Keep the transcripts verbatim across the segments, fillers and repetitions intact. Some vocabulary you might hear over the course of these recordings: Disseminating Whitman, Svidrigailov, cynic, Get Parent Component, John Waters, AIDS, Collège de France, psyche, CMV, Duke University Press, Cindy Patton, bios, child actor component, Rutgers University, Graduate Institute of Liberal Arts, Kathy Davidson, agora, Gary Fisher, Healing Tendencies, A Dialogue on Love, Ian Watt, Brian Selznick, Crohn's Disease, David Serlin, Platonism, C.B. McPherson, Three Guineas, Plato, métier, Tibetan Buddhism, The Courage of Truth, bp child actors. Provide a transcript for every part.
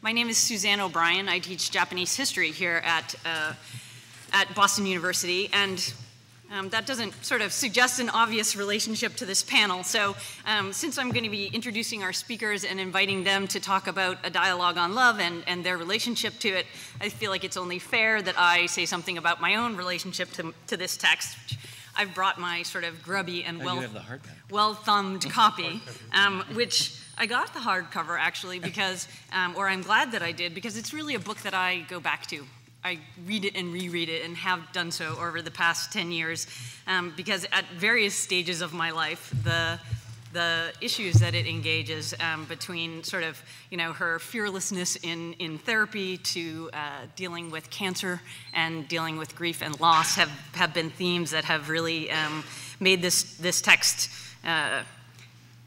My name is Suzanne O'Brien. I teach Japanese history here at, uh, at Boston University, and um, that doesn't sort of suggest an obvious relationship to this panel. So um, since I'm going to be introducing our speakers and inviting them to talk about A Dialogue on Love and, and their relationship to it, I feel like it's only fair that I say something about my own relationship to, to this text. I've brought my sort of grubby and well, oh, well-thumbed copy, um, which I got the hardcover actually because, um, or I'm glad that I did, because it's really a book that I go back to. I read it and reread it and have done so over the past ten years, um, because at various stages of my life, the the issues that it engages um, between sort of, you know, her fearlessness in, in therapy to uh, dealing with cancer and dealing with grief and loss have, have been themes that have really um, made this, this text uh,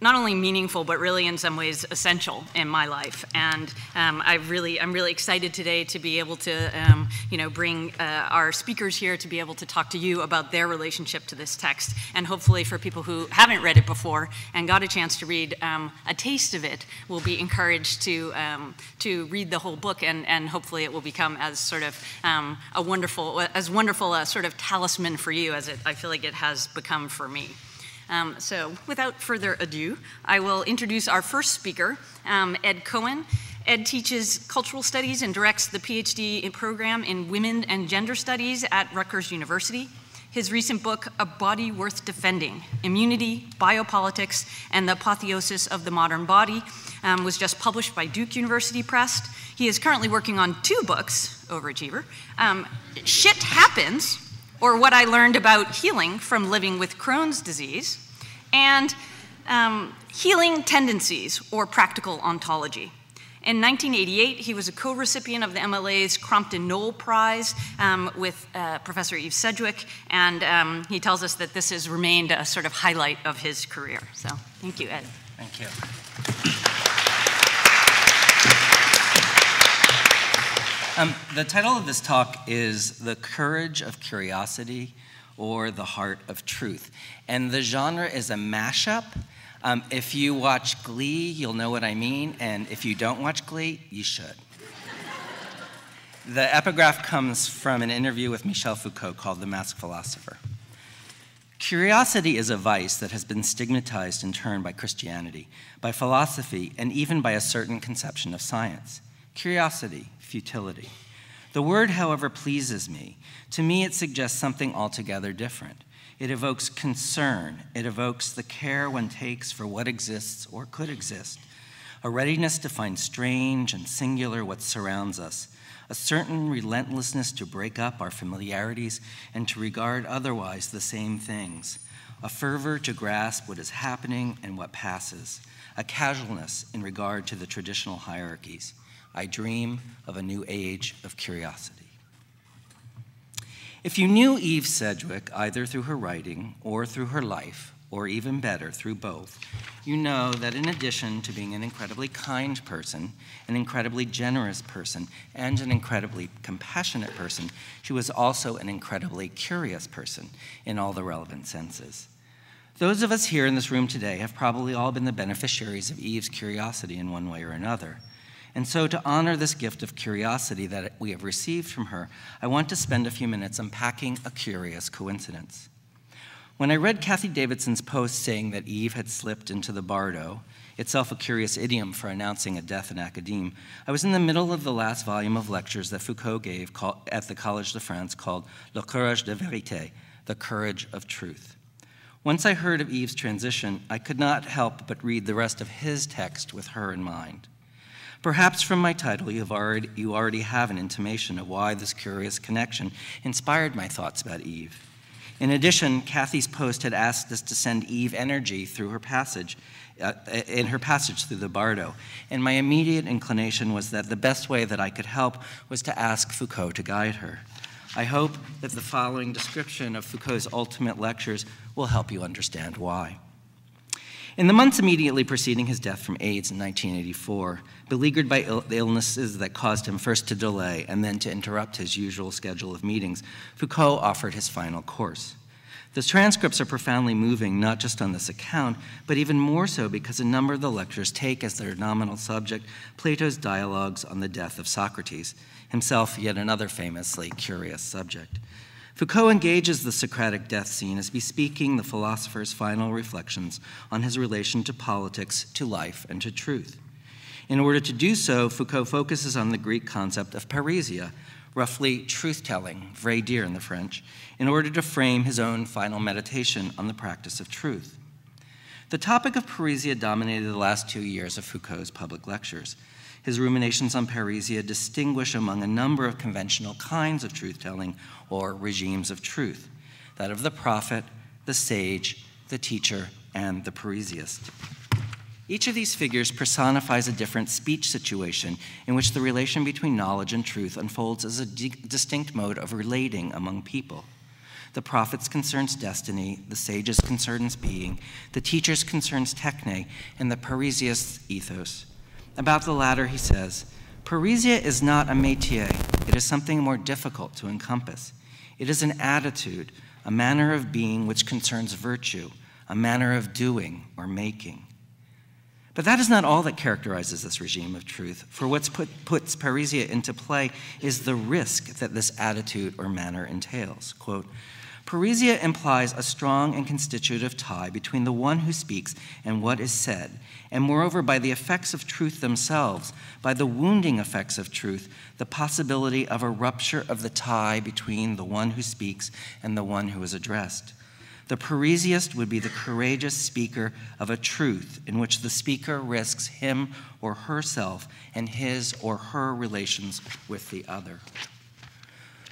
not only meaningful, but really in some ways essential in my life. And um, I really, I'm really excited today to be able to, um, you know, bring uh, our speakers here to be able to talk to you about their relationship to this text. And hopefully for people who haven't read it before and got a chance to read um, a taste of it, will be encouraged to, um, to read the whole book, and, and hopefully it will become as sort of um, a wonderful, as wonderful a sort of talisman for you as it, I feel like it has become for me. Um, so without further ado, I will introduce our first speaker, um, Ed Cohen. Ed teaches cultural studies and directs the PhD program in women and gender studies at Rutgers University. His recent book, A Body Worth Defending, Immunity, Biopolitics, and the Apotheosis of the Modern Body, um, was just published by Duke University Press. He is currently working on two books, Overachiever, um, Shit Happens, or What I Learned About Healing from Living with Crohn's Disease, and um, Healing Tendencies, or Practical Ontology. In nineteen eighty-eight, he was a co-recipient of the M L A's Crompton Knoll Prize um, with uh, Professor Eve Sedgwick, and um, he tells us that this has remained a sort of highlight of his career. So thank you, Ed. Thank you. Um, the title of this talk is The Courage of Curiosity, or The Heart of Truth. And the genre is a mashup. Um, if you watch Glee, you'll know what I mean, and if you don't watch Glee, you should. The epigraph comes from an interview with Michel Foucault called The Masked Philosopher. Curiosity is a vice that has been stigmatized in turn by Christianity, by philosophy, and even by a certain conception of science. Curiosity, futility. The word, however, pleases me. To me, it suggests something altogether different. It evokes concern. It evokes the care one takes for what exists or could exist, a readiness to find strange and singular what surrounds us, a certain relentlessness to break up our familiarities and to regard otherwise the same things, a fervor to grasp what is happening and what passes, a casualness in regard to the traditional hierarchies. I dream of a new age of curiosity. If you knew Eve Sedgwick, either through her writing or through her life, or even better, through both, you know that in addition to being an incredibly kind person, an incredibly generous person, and an incredibly compassionate person, she was also an incredibly curious person in all the relevant senses. Those of us here in this room today have probably all been the beneficiaries of Eve's curiosity in one way or another. And so to honor this gift of curiosity that we have received from her, I want to spend a few minutes unpacking a curious coincidence. When I read Kathy Davidson's post saying that Eve had slipped into the bardo, itself a curious idiom for announcing a death in academe, I was in the middle of the last volume of lectures that Foucault gave at the Collège de France called Le Courage de Vérité, The Courage of Truth. Once I heard of Eve's transition, I could not help but read the rest of his text with her in mind. Perhaps from my title, you've already, you already have an intimation of why this curious connection inspired my thoughts about Eve. In addition, Kathy's post had asked us to send Eve energy through her passage, uh, in her passage through the bardo, and my immediate inclination was that the best way that I could help was to ask Foucault to guide her. I hope that the following description of Foucault's ultimate lectures will help you understand why. In the months immediately preceding his death from AIDS in nineteen eighty-four, beleaguered by ill the illnesses that caused him first to delay and then to interrupt his usual schedule of meetings, Foucault offered his final course. The transcripts are profoundly moving, not just on this account, but even more so because a number of the lectures take as their nominal subject Plato's dialogues on the death of Socrates, himself yet another famously curious subject. Foucault engages the Socratic death scene as bespeaking the philosopher's final reflections on his relation to politics, to life, and to truth. In order to do so, Foucault focuses on the Greek concept of parrhesia, roughly truth-telling, vrai dire in the French, in order to frame his own final meditation on the practice of truth. The topic of parrhesia dominated the last two years of Foucault's public lectures. His ruminations on parrhesia distinguish among a number of conventional kinds of truth-telling or regimes of truth, that of the prophet, the sage, the teacher, and the parrhesiast. Each of these figures personifies a different speech situation in which the relation between knowledge and truth unfolds as a di distinct mode of relating among people. The prophet's concerns destiny, the sage's concerns being, the teacher's concerns techne, and the parrhesiast's ethos. About the latter, he says, "Parrhesia is not a métier, it is something more difficult to encompass. It is an attitude, a manner of being which concerns virtue, a manner of doing or making." But that is not all that characterizes this regime of truth, for what put, puts parrhesia into play is the risk that this attitude or manner entails. Quote, "Parrhesia implies a strong and constitutive tie between the one who speaks and what is said, and moreover by the effects of truth themselves, by the wounding effects of truth, the possibility of a rupture of the tie between the one who speaks and the one who is addressed. The parrhesiast would be the courageous speaker of a truth in which the speaker risks him or herself and his or her relations with the other."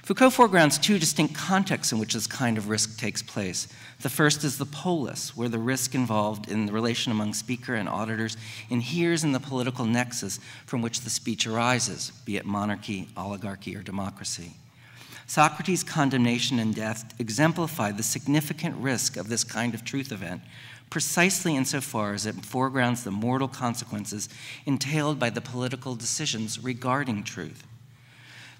Foucault foregrounds two distinct contexts in which this kind of risk takes place. The first is the polis, where the risk involved in the relation among speaker and auditors inheres in the political nexus from which the speech arises, be it monarchy, oligarchy, or democracy. Socrates' condemnation and death exemplify the significant risk of this kind of truth event, precisely insofar as it foregrounds the mortal consequences entailed by the political decisions regarding truth.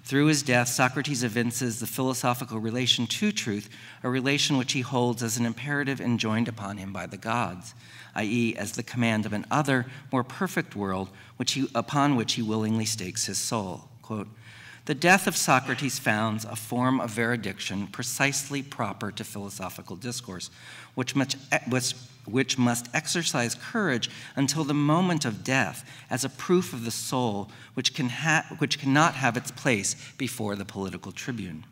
Through his death, Socrates evinces the philosophical relation to truth, a relation which he holds as an imperative enjoined upon him by the gods, that is, as the command of an other, more perfect world which he, upon which he willingly stakes his soul. Quote, "The death of Socrates founds a form of veridiction precisely proper to philosophical discourse, which much, which must exercise courage until the moment of death as a proof of the soul which, can ha which cannot have its place before the political tribune."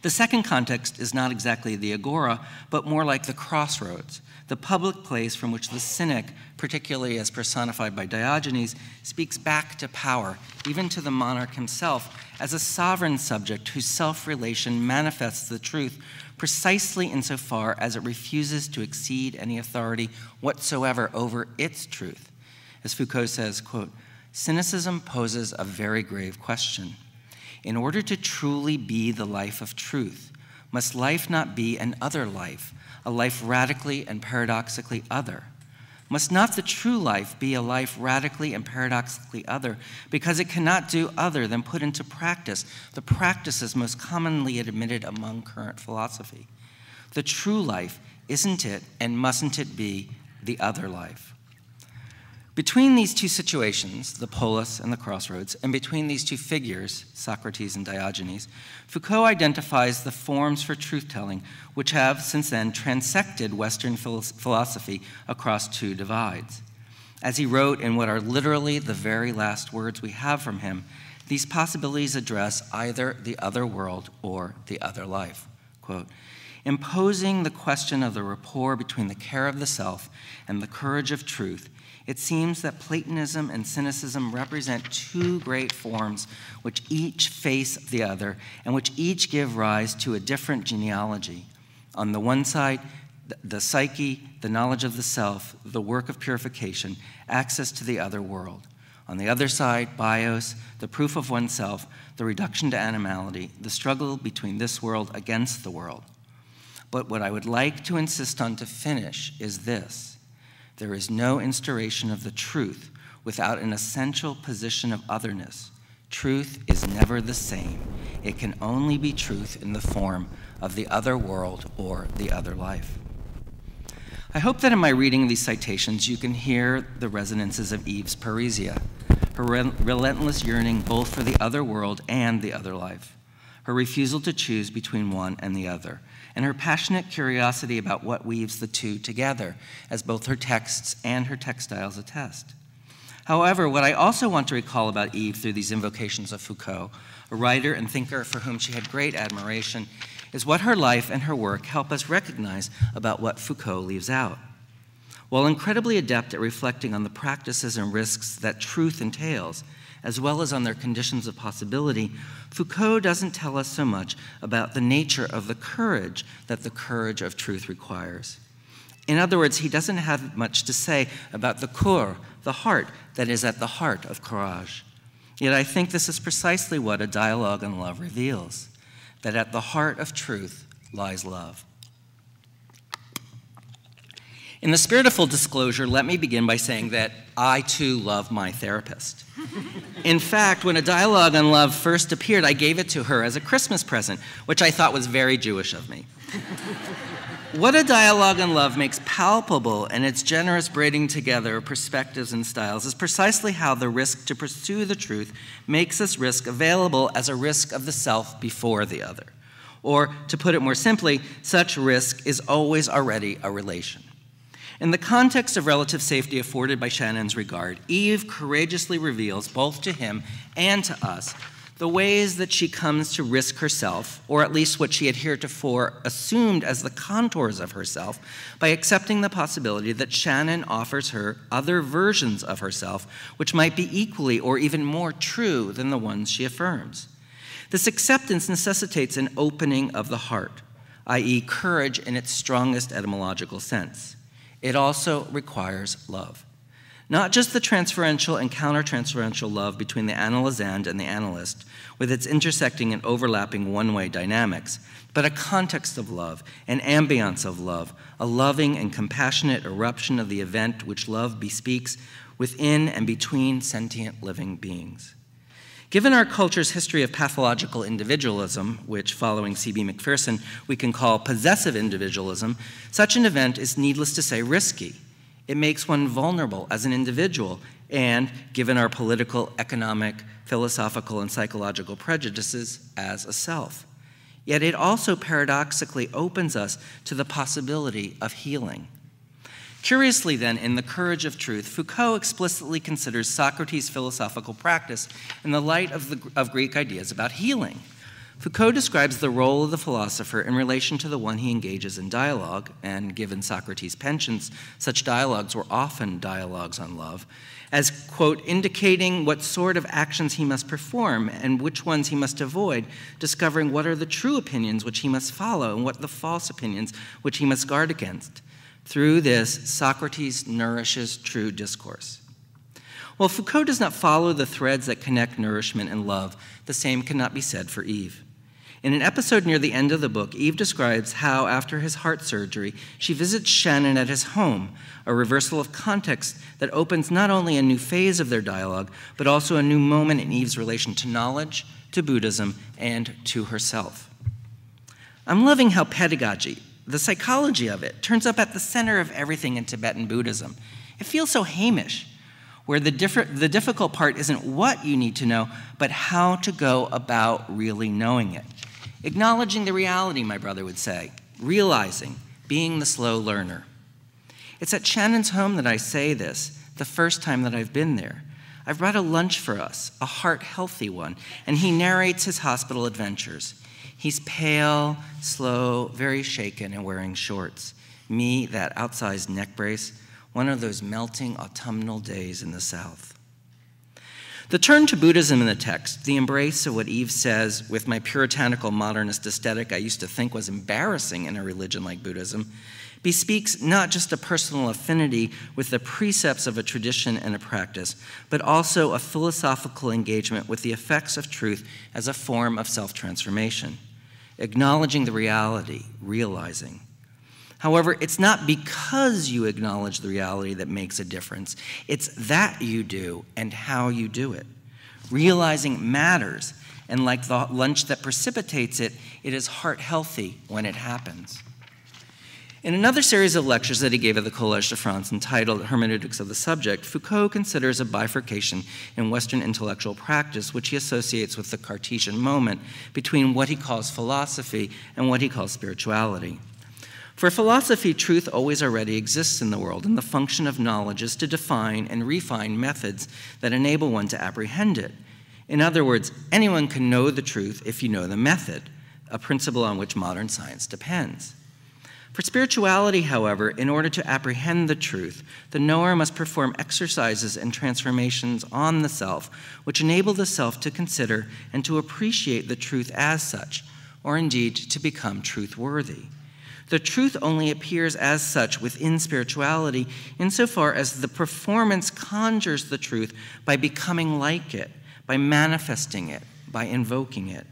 The second context is not exactly the agora, but more like the crossroads, the public place from which the cynic, particularly as personified by Diogenes, speaks back to power, even to the monarch himself, as a sovereign subject whose self-relation manifests the truth precisely insofar as it refuses to exceed any authority whatsoever over its truth. As Foucault says, quote, "Cynicism poses a very grave question. In order to truly be the life of truth, must life not be an other life, a life radically and paradoxically other? Must not the true life be a life radically and paradoxically other, because it cannot do other than put into practice the practices most commonly admitted among current philosophy? The true life, isn't it, and mustn't it be, the other life?" Between these two situations, the polis and the crossroads, and between these two figures, Socrates and Diogenes, Foucault identifies the forms for truth-telling which have, since then, transected Western philosophy across two divides. As he wrote in what are literally the very last words we have from him, these possibilities address either the other world or the other life. Quote, "Imposing the question of the rapport between the care of the self and the courage of truth, it seems that Platonism and Cynicism represent two great forms which each face the other and which each give rise to a different genealogy. On the one side, the psyche, the knowledge of the self, the work of purification, access to the other world. On the other side, bios, the proof of oneself, the reduction to animality, the struggle between this world against the world. But what I would like to insist on to finish is this. There is no instauration of the truth without an essential position of otherness. Truth is never the same. it can only be truth in the form of the other world or the other life. I hope that in my reading these citations, you can hear the resonances of Eve's parrhesia, her re- relentless yearning both for the other world and the other life, her refusal to choose between one and the other, and her passionate curiosity about what weaves the two together, as both her texts and her textiles attest. However, what I also want to recall about Eve through these invocations of Foucault, a writer and thinker for whom she had great admiration, is what her life and her work help us recognize about what Foucault leaves out. While incredibly adept at reflecting on the practices and risks that truth entails, as well as on their conditions of possibility, Foucault doesn't tell us so much about the nature of the courage that the courage of truth requires. In other words, he doesn't have much to say about the cœur, the heart, that is at the heart of courage. Yet I think this is precisely what A Dialogue on Love reveals, that at the heart of truth lies love. In the spirit of full disclosure, let me begin by saying that I, too, love my therapist. In fact, when A Dialogue on Love first appeared, I gave it to her as a Christmas present, which I thought was very Jewish of me. What A Dialogue on Love makes palpable in its generous braiding together of perspectives and styles is precisely how the risk to pursue the truth makes this risk available as a risk of the self before the other. Or, to put it more simply, such risk is always already a relation. In the context of relative safety afforded by Shannon's regard, Eve courageously reveals both to him and to us the ways that she comes to risk herself, or at least what she had heretofore assumed as the contours of herself, by accepting the possibility that Shannon offers her other versions of herself, which might be equally or even more true than the ones she affirms. This acceptance necessitates an opening of the heart, that is courage in its strongest etymological sense. It also requires love. Not just the transferential and counter-transferential love between the analysand and the analyst, with its intersecting and overlapping one-way dynamics, but a context of love, an ambiance of love, a loving and compassionate eruption of the event which love bespeaks within and between sentient living beings. Given our culture's history of pathological individualism, which, following C B McPherson, we can call possessive individualism, such an event is, needless to say, risky. It makes one vulnerable as an individual, and, given our political, economic, philosophical, and psychological prejudices, as a self. Yet it also paradoxically opens us to the possibility of healing. Curiously, then, in The Courage of Truth, Foucault explicitly considers Socrates' philosophical practice in the light of, the, of Greek ideas about healing. Foucault describes the role of the philosopher in relation to the one he engages in dialogue, and given Socrates' penchants, such dialogues were often dialogues on love, as, quote, indicating what sort of actions he must perform and which ones he must avoid, discovering what are the true opinions which he must follow and what the false opinions which he must guard against. Through this, Socrates nourishes true discourse. While Foucault does not follow the threads that connect nourishment and love, the same cannot be said for Eve. In an episode near the end of the book, Eve describes how, after his heart surgery, she visits Shannon at his home, a reversal of context that opens not only a new phase of their dialogue, but also a new moment in Eve's relation to knowledge, to Buddhism, and to herself. I'm loving how pedagogy, the psychology of it, turns up at the center of everything in Tibetan Buddhism. It feels so Hamish, where the, the difficult part isn't what you need to know, but how to go about really knowing it. Acknowledging the reality, my brother would say, realizing, being the slow learner. It's at Shannon's home that I say this, the first time that I've been there. I've brought a lunch for us, a heart-healthy one, and he narrates his hospital adventures. He's pale, slow, very shaken, and wearing shorts. Me, that outsized neck brace, one of those melting autumnal days in the South. The turn to Buddhism in the text, the embrace of what Eve says with my puritanical modernist aesthetic I used to think was embarrassing in a religion like Buddhism, bespeaks not just a personal affinity with the precepts of a tradition and a practice, but also a philosophical engagement with the effects of truth as a form of self-transformation, acknowledging the reality, realizing. However, it's not because you acknowledge the reality that makes a difference. It's that you do and how you do it. realizing matters, and like the lunch that precipitates it, it is heart healthy when it happens. In another series of lectures that he gave at the Collège de France entitled Hermeneutics of the Subject, Foucault considers a bifurcation in Western intellectual practice, which he associates with the Cartesian moment between what he calls philosophy and what he calls spirituality. For philosophy, truth always already exists in the world, and the function of knowledge is to define and refine methods that enable one to apprehend it. In other words, anyone can know the truth if you know the method, a principle on which modern science depends. For spirituality, however, in order to apprehend the truth, the knower must perform exercises and transformations on the self, which enable the self to consider and to appreciate the truth as such, or indeed to become truth-worthy. The truth only appears as such within spirituality insofar as the performance conjures the truth by becoming like it, by manifesting it, by invoking it.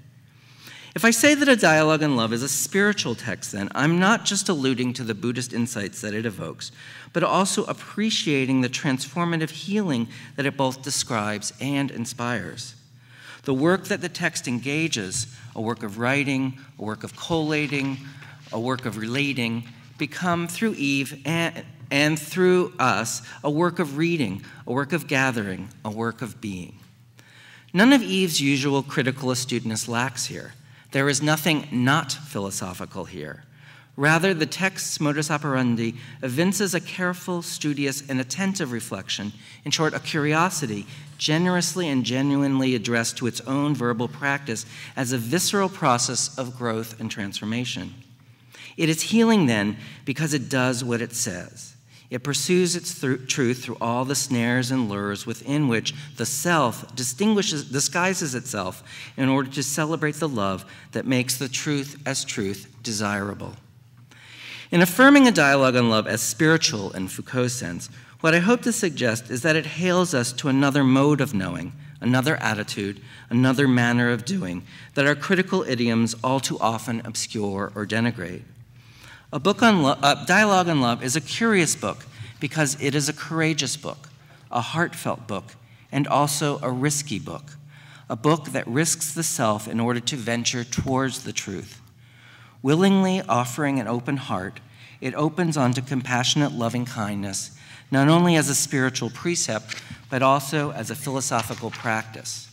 If I say that A Dialogue on Love is a spiritual text, then, I'm not just alluding to the Buddhist insights that it evokes, but also appreciating the transformative healing that it both describes and inspires. The work that the text engages, a work of writing, a work of collating, a work of relating, become through Eve and, and through us a work of reading, a work of gathering, a work of being. None of Eve's usual critical astuteness lacks here. There is nothing not philosophical here. Rather, the text's modus operandi evinces a careful, studious, and attentive reflection, in short, a curiosity, generously and genuinely addressed to its own verbal practice as a visceral process of growth and transformation. It is healing, then, because it does what it says. It pursues its th- truth through all the snares and lures within which the self distinguishes, disguises itself in order to celebrate the love that makes the truth as truth desirable. In affirming A Dialogue on Love as spiritual in Foucault's sense, what I hope to suggest is that it hails us to another mode of knowing, another attitude, another manner of doing that our critical idioms all too often obscure or denigrate. A book on lo- uh, Dialogue on Love is a curious book because it is a courageous book, a heartfelt book, and also a risky book, a book that risks the self in order to venture towards the truth. Willingly offering an open heart, it opens onto compassionate loving kindness, not only as a spiritual precept, but also as a philosophical practice.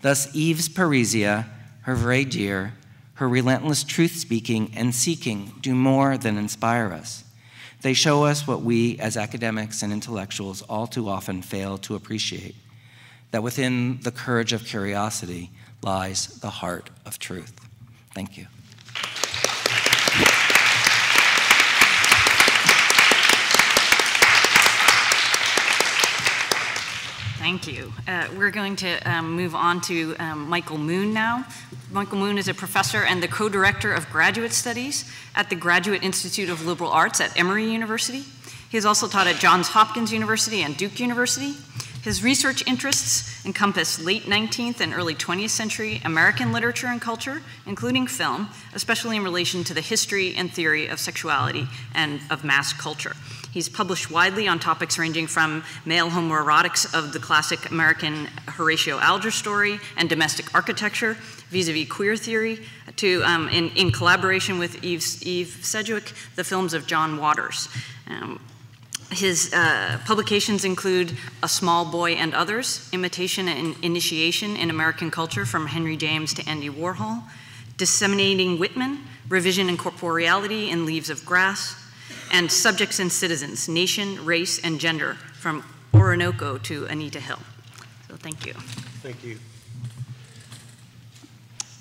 Thus, Eve's parrhesia, her vrai dire, her relentless truth-speaking and seeking do more than inspire us. They show us what we, as academics and intellectuals, all too often fail to appreciate, that within the courage of curiosity lies the heart of truth. Thank you. Thank you. Uh, we're going to um, move on to um, Michael Moon now. Michael Moon is a professor and the co-director of graduate studies at the Graduate Institute of Liberal Arts at Emory University. He has also taught at Johns Hopkins University and Duke University. His research interests encompass late nineteenth and early twentieth century American literature and culture, including film, especially in relation to the history and theory of sexuality and of mass culture. He's published widely on topics ranging from male homoerotics of the classic American Horatio Alger story and domestic architecture, vis-a-vis queer theory, to, um, in, in collaboration with Eve's, Eve Sedgwick, the films of John Waters. Um, his uh, publications include A Small Boy and Others, Imitation and Initiation in American Culture from Henry James to Andy Warhol, Disseminating Whitman, Revision and Corporeality in Leaves of Grass, and Subjects and Citizens, Nation, Race, and Gender, from Orinoco to Anita Hill. So thank you. Thank you.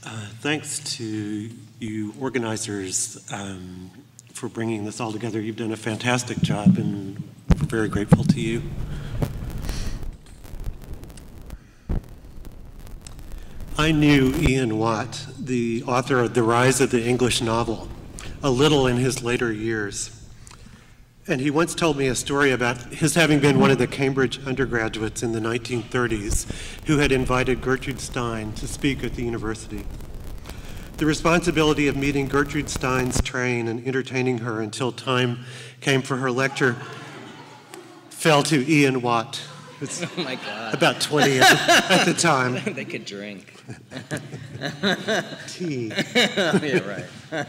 Uh, thanks to you organizers um, for bringing this all together. You've done a fantastic job, and we're very grateful to you. I knew Ian Watt, the author of The Rise of the English Novel, a little in his later years. And he once told me a story about his having been one of the Cambridge undergraduates in the nineteen thirties who had invited Gertrude Stein to speak at the university. The responsibility of meeting Gertrude Stein's train and entertaining her until time came for her lecture fell to Ian Watt, It's oh my God. About twenty at the, at the time. They could drink. Tea. Yeah, right.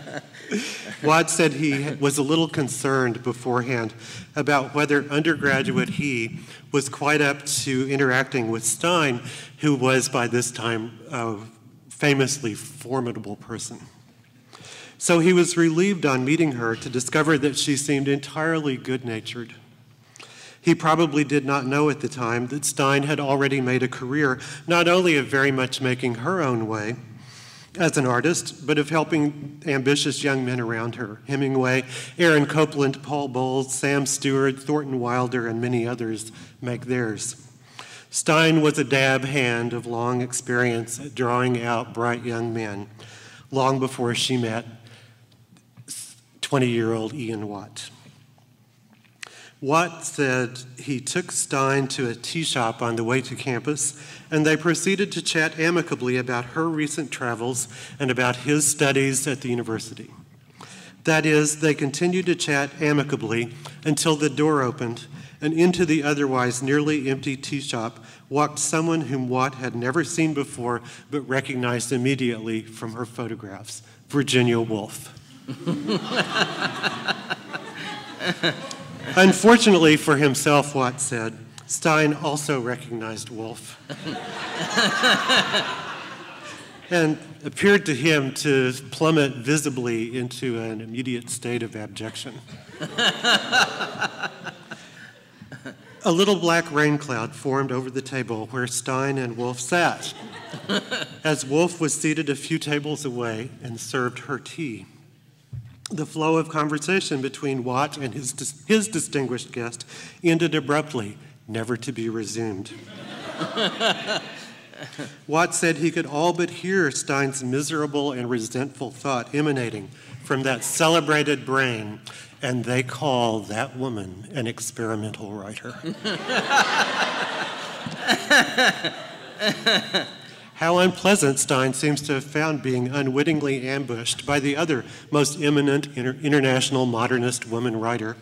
Watt said he was a little concerned beforehand about whether undergraduate he was quite up to interacting with Stein, who was by this time a famously formidable person. So he was relieved on meeting her to discover that she seemed entirely good-natured. He probably did not know at the time that Stein had already made a career, not only of very much making her own way as an artist, but of helping ambitious young men around her, Hemingway, Aaron Copland, Paul Bowles, Sam Stewart, Thornton Wilder, and many others make theirs. Stein was a dab hand of long experience at drawing out bright young men, long before she met twenty-year-old Ian Watt. Watt said he took Stein to a tea shop on the way to campus, and they proceeded to chat amicably about her recent travels and about his studies at the university. That is, they continued to chat amicably until the door opened, and into the otherwise nearly empty tea shop walked someone whom Watt had never seen before but recognized immediately from her photographs, Virginia Woolf. Unfortunately for himself, Watt said, Stein also recognized Woolf and appeared to him to plummet visibly into an immediate state of abjection. A little black rain cloud formed over the table where Stein and Woolf sat, as Woolf was seated a few tables away and served her tea. The flow of conversation between Watt and his, dis his distinguished guest ended abruptly, never to be resumed. Watt said he could all but hear Stein's miserable and resentful thought emanating from that celebrated brain, and they call that woman an experimental writer. How unpleasant Stein seems to have found being unwittingly ambushed by the other most eminent inter international modernist woman writer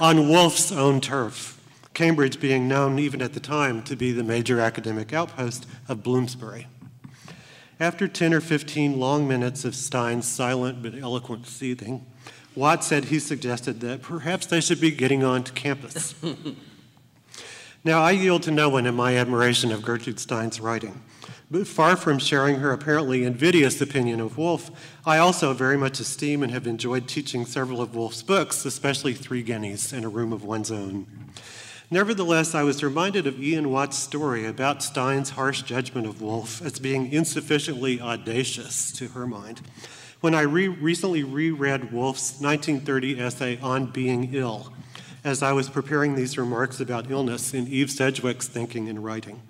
on Woolf's own turf, Cambridge being known even at the time to be the major academic outpost of Bloomsbury. After ten or fifteen long minutes of Stein's silent but eloquent seething, Watt said he suggested that perhaps they should be getting on to campus. Now, I yield to no one in my admiration of Gertrude Stein's writing, but far from sharing her apparently invidious opinion of Woolf, I also very much esteem and have enjoyed teaching several of Woolf's books, especially Three Guineas and A Room of One's Own. Nevertheless, I was reminded of Ian Watt's story about Stein's harsh judgment of Woolf as being insufficiently audacious to her mind when I re recently reread Woolf's nineteen thirty essay On Being Ill, as I was preparing these remarks about illness in Eve Sedgwick's thinking and writing.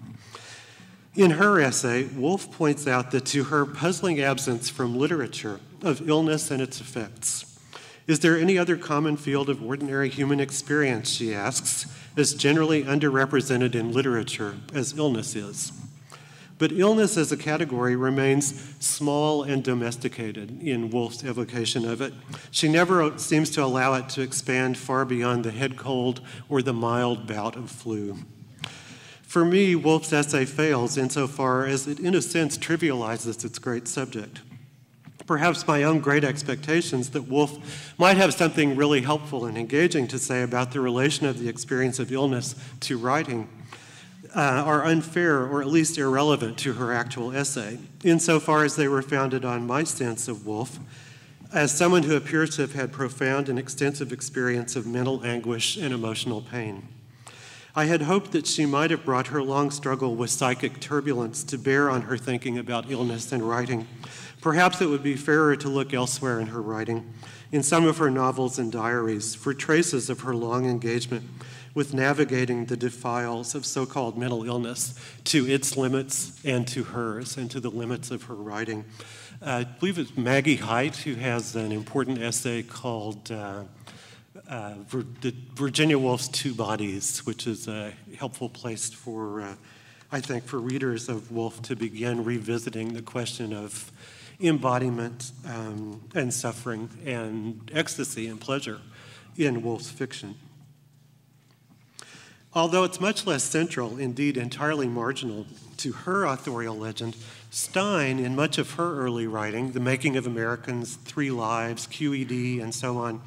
In her essay, Woolf points out that to her puzzling absence from literature of illness and its effects. Is there any other common field of ordinary human experience, she asks, as generally underrepresented in literature as illness is? But illness as a category remains small and domesticated in Woolf's evocation of it. She never seems to allow it to expand far beyond the head cold or the mild bout of flu. For me, Woolf's essay fails insofar as it, in a sense, trivializes its great subject. Perhaps my own great expectations that Woolf might have something really helpful and engaging to say about the relation of the experience of illness to writing Uh, are unfair or at least irrelevant to her actual essay, insofar as they were founded on my sense of Woolf as someone who appears to have had profound and extensive experience of mental anguish and emotional pain. I had hoped that she might have brought her long struggle with psychic turbulence to bear on her thinking about illness and writing. Perhaps it would be fairer to look elsewhere in her writing, in some of her novels and diaries, for traces of her long engagement with navigating the defiles of so-called mental illness to its limits and to hers and to the limits of her writing. Uh, I believe it's Maggie Hite who has an important essay called uh, uh, Virginia Woolf's Two Bodies, which is a helpful place for, uh, I think, for readers of Woolf to begin revisiting the question of embodiment um, and suffering and ecstasy and pleasure in Woolf's fiction. Although it's much less central, indeed entirely marginal, to her authorial legend, Stein, in much of her early writing, The Making of Americans, Three Lives, Q E D, and so on,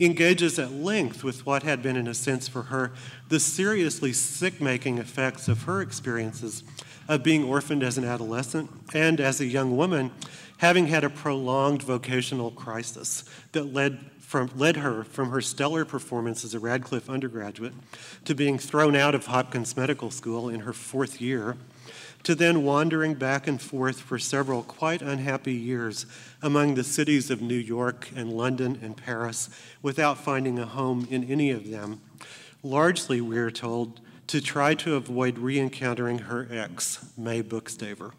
engages at length with what had been, in a sense for her, the seriously sick-making effects of her experiences of being orphaned as an adolescent and as a young woman, having had a prolonged vocational crisis that led From, led her from her stellar performance as a Radcliffe undergraduate to being thrown out of Hopkins Medical School in her fourth year, to then wandering back and forth for several quite unhappy years among the cities of New York and London and Paris without finding a home in any of them, largely, we are told, to try to avoid re-encountering her ex, May Bookstaver,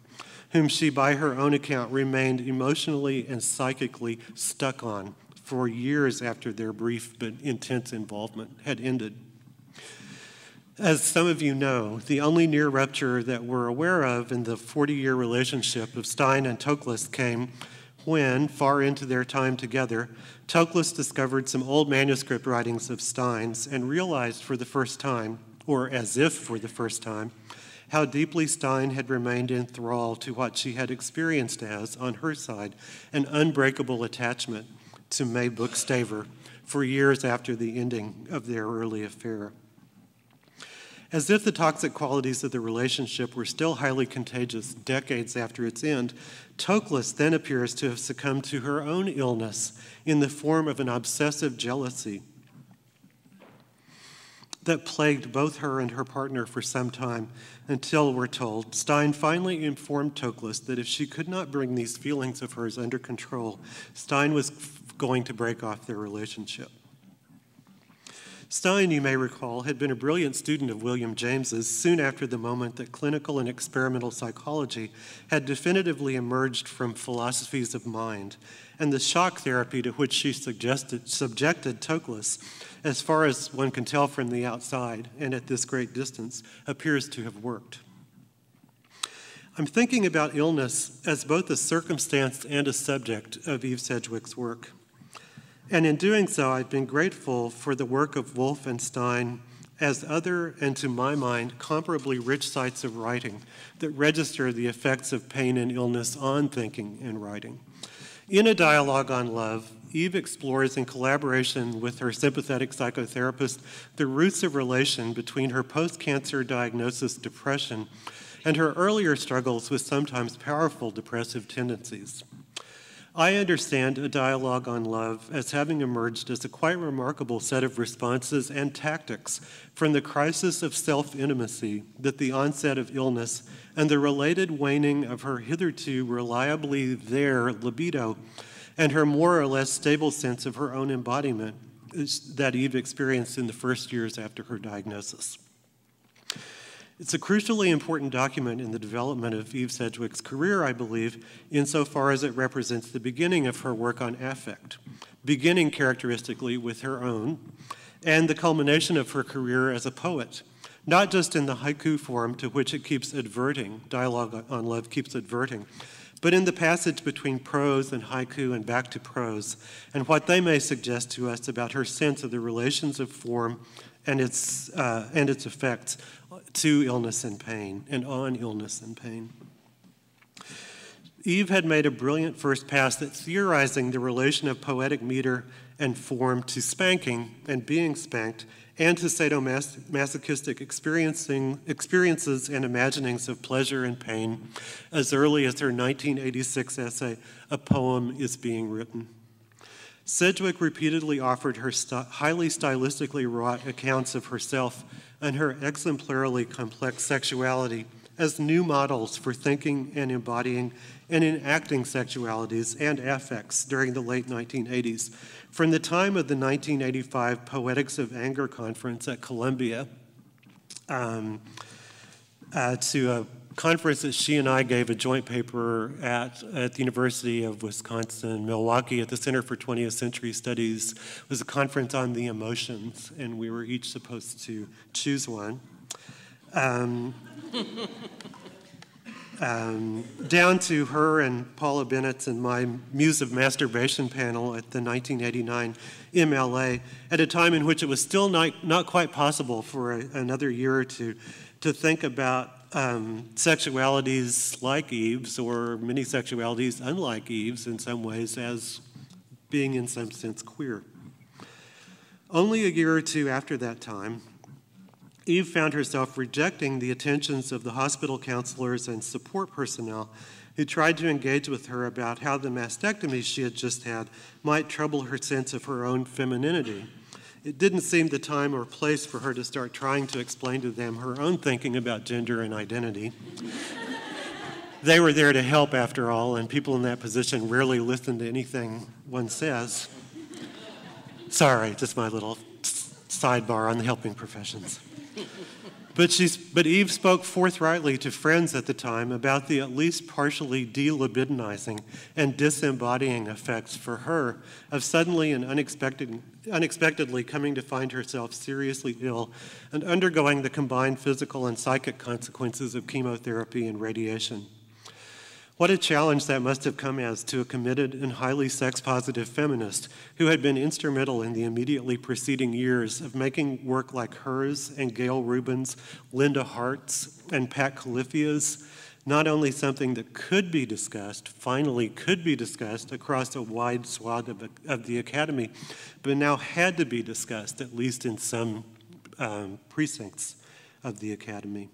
whom she, by her own account, remained emotionally and psychically stuck on for years after their brief but intense involvement had ended. As some of you know, the only near rupture that we're aware of in the forty-year relationship of Stein and Toklas came when, far into their time together, Toklas discovered some old manuscript writings of Stein's and realized for the first time, or as if for the first time, how deeply Stein had remained in thrall to what she had experienced as, on her side, an unbreakable attachment to May Bookstaver for years after the ending of their early affair. As if the toxic qualities of the relationship were still highly contagious decades after its end, Toklas then appears to have succumbed to her own illness in the form of an obsessive jealousy that plagued both her and her partner for some time until, we're told, Stein finally informed Toklas that if she could not bring these feelings of hers under control, Stein was going to break off their relationship. Stein, you may recall, had been a brilliant student of William James's soon after the moment that clinical and experimental psychology had definitively emerged from philosophies of mind, and the shock therapy to which she suggested, subjected Toklas, as far as one can tell from the outside and at this great distance, appears to have worked. I'm thinking about illness as both a circumstance and a subject of Eve Sedgwick's work. And in doing so, I've been grateful for the work of Woolf and Stein as other, and to my mind, comparably rich sites of writing that register the effects of pain and illness on thinking and writing. In A Dialogue on Love, Eve explores, in collaboration with her sympathetic psychotherapist, the roots of relation between her post-cancer diagnosis depression and her earlier struggles with sometimes powerful depressive tendencies. I understand A Dialogue on Love as having emerged as a quite remarkable set of responses and tactics from the crisis of self-intimacy that the onset of illness and the related waning of her hitherto reliably there libido and her more or less stable sense of her own embodiment that Eve experienced in the first years after her diagnosis. It's a crucially important document in the development of Eve Sedgwick's career, I believe, insofar as it represents the beginning of her work on affect, beginning characteristically with her own, and the culmination of her career as a poet, not just in the haiku form to which it keeps adverting, Dialogue on Love keeps adverting, but in the passage between prose and haiku and back to prose, and what they may suggest to us about her sense of the relations of form and its, uh, and its effects to illness and pain, and on illness and pain. Eve had made a brilliant first pass at theorizing the relation of poetic meter and form to spanking and being spanked, and to sadomasochistic experiencing, experiences and imaginings of pleasure and pain as early as her nineteen eighty-six essay, A Poem is Being Written. Sedgwick repeatedly offered her st- highly stylistically wrought accounts of herself and her exemplarily complex sexuality as new models for thinking and embodying and enacting sexualities and affects during the late nineteen eighties, from the time of the nineteen eighty-five Poetics of Anger Conference at Columbia um, uh, to a conference that she and I gave a joint paper at, at the University of Wisconsin, Milwaukee, at the Center for twentieth Century Studies. It was a conference on the emotions, and we were each supposed to choose one. Um, um, down to her and Paula Bennett's and my Muse of Masturbation panel at the nineteen eighty-nine M L A, at a time in which it was still not, not quite possible for a, another year or two to think about um, sexualities like Eve's, or many sexualities unlike Eve's in some ways, as being in some sense queer. Only a year or two after that time, Eve found herself rejecting the attentions of the hospital counselors and support personnel who tried to engage with her about how the mastectomy she had just had might trouble her sense of her own femininity. It didn't seem the time or place for her to start trying to explain to them her own thinking about gender and identity. They were there to help, after all, and people in that position rarely listen to anything one says. Sorry, just my little sidebar on the helping professions. But, she, but Eve spoke forthrightly to friends at the time about the at least partially delibidinizing and disembodying effects for her of suddenly and unexpected, unexpectedly coming to find herself seriously ill and undergoing the combined physical and psychic consequences of chemotherapy and radiation. What a challenge that must have come as to a committed and highly sex-positive feminist who had been instrumental in the immediately preceding years of making work like hers and Gail Rubin's, Linda Hart's, and Pat Califia's not only something that could be discussed, finally could be discussed across a wide swath of, of the academy, but now had to be discussed, at least in some um, precincts of the academy.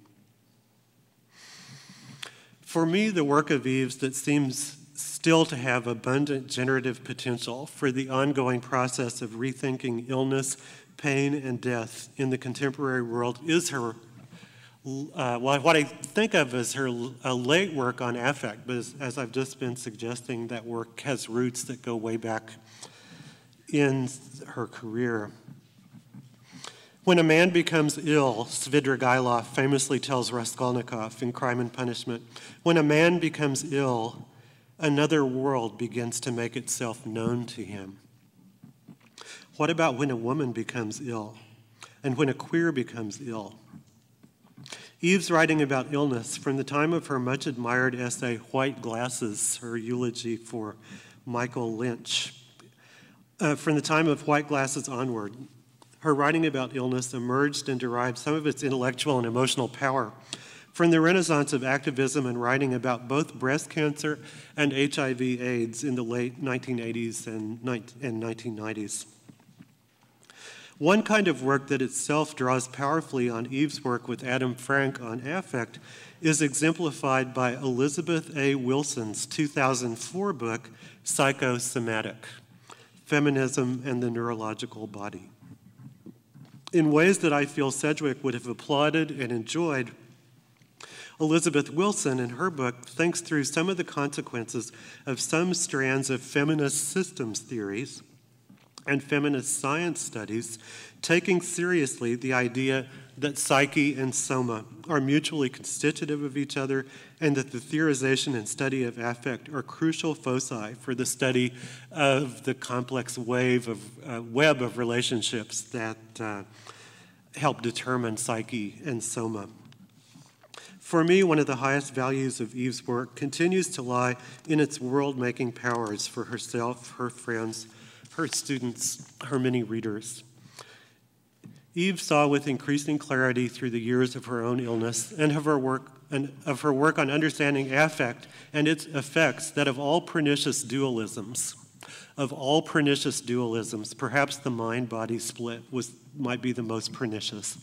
For me, the work of Eve's that seems still to have abundant generative potential for the ongoing process of rethinking illness, pain, and death in the contemporary world is her, uh, what I think of as her uh, late work on affect, but as, as I've just been suggesting, that work has roots that go way back in her career. When a man becomes ill, Svidrigailov famously tells Raskolnikov in Crime and Punishment, when a man becomes ill, another world begins to make itself known to him. What about when a woman becomes ill, and when a queer becomes ill? Eve's writing about illness from the time of her much-admired essay, White Glasses, her eulogy for Michael Lynch. Uh, from the time of White Glasses onward, her writing about illness emerged and derived some of its intellectual and emotional power from the renaissance of activism and writing about both breast cancer and H I V AIDS in the late nineteen eighties and nineteen nineties. One kind of work that itself draws powerfully on Eve's work with Adam Frank on affect is exemplified by Elizabeth A. Wilson's two thousand four book, Psychosomatic: Feminism and the Neurological Body. In ways that I feel Sedgwick would have applauded and enjoyed, Elizabeth Wilson in her book thinks through some of the consequences of some strands of feminist systems theories and feminist science studies, taking seriously the idea that psyche and soma are mutually constitutive of each other and that the theorization and study of affect are crucial foci for the study of the complex wave of, uh, web of relationships that uh, help determine psyche and soma. For me, one of the highest values of Eve's work continues to lie in its world-making powers for herself, her friends, her students, her many readers. Eve saw with increasing clarity through the years of her own illness and of her work, and of her work on understanding affect and its effects that of all pernicious dualisms, of all pernicious dualisms, perhaps the mind-body split was, might be the most pernicious,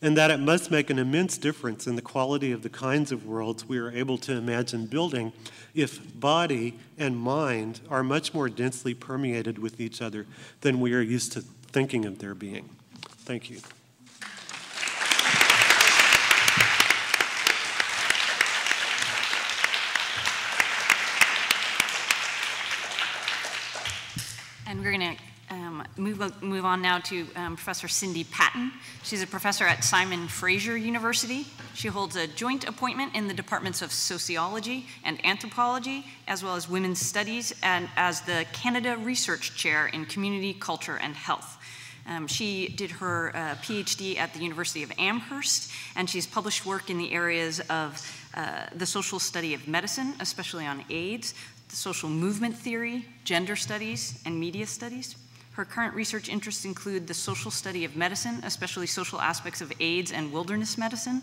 and that it must make an immense difference in the quality of the kinds of worlds we are able to imagine building if body and mind are much more densely permeated with each other than we are used to thinking of their being. Thank you. And we're going to um, move, move on now to um, Professor Cindy Patton. She's a professor at Simon Fraser University. She holds a joint appointment in the departments of sociology and anthropology, as well as women's studies, and as the Canada Research Chair in Community, Culture, and Health. Um, she did her uh, PhD at the University of Amherst, and she's published work in the areas of uh, the social study of medicine, especially on AIDS, the social movement theory, gender studies, and media studies. Her current research interests include the social study of medicine, especially social aspects of AIDS and wilderness medicine,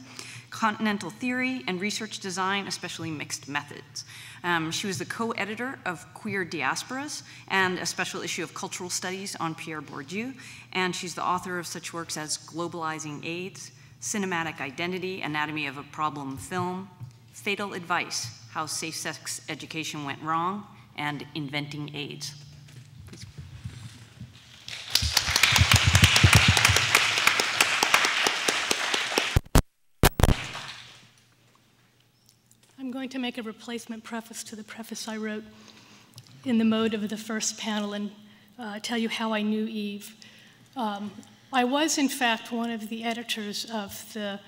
continental theory, and research design, especially mixed methods. Um, she was the co-editor of Queer Diasporas and a special issue of Cultural Studies on Pierre Bourdieu, and she's the author of such works as Globalizing AIDS, Cinematic Identity, Anatomy of a Problem Film, Fatal Advice, How Safe Sex Education Went Wrong, and Inventing AIDS. I'm going to make a replacement preface to the preface I wrote in the mode of the first panel and uh, tell you how I knew Eve. Um, I was, in fact, one of the editors of the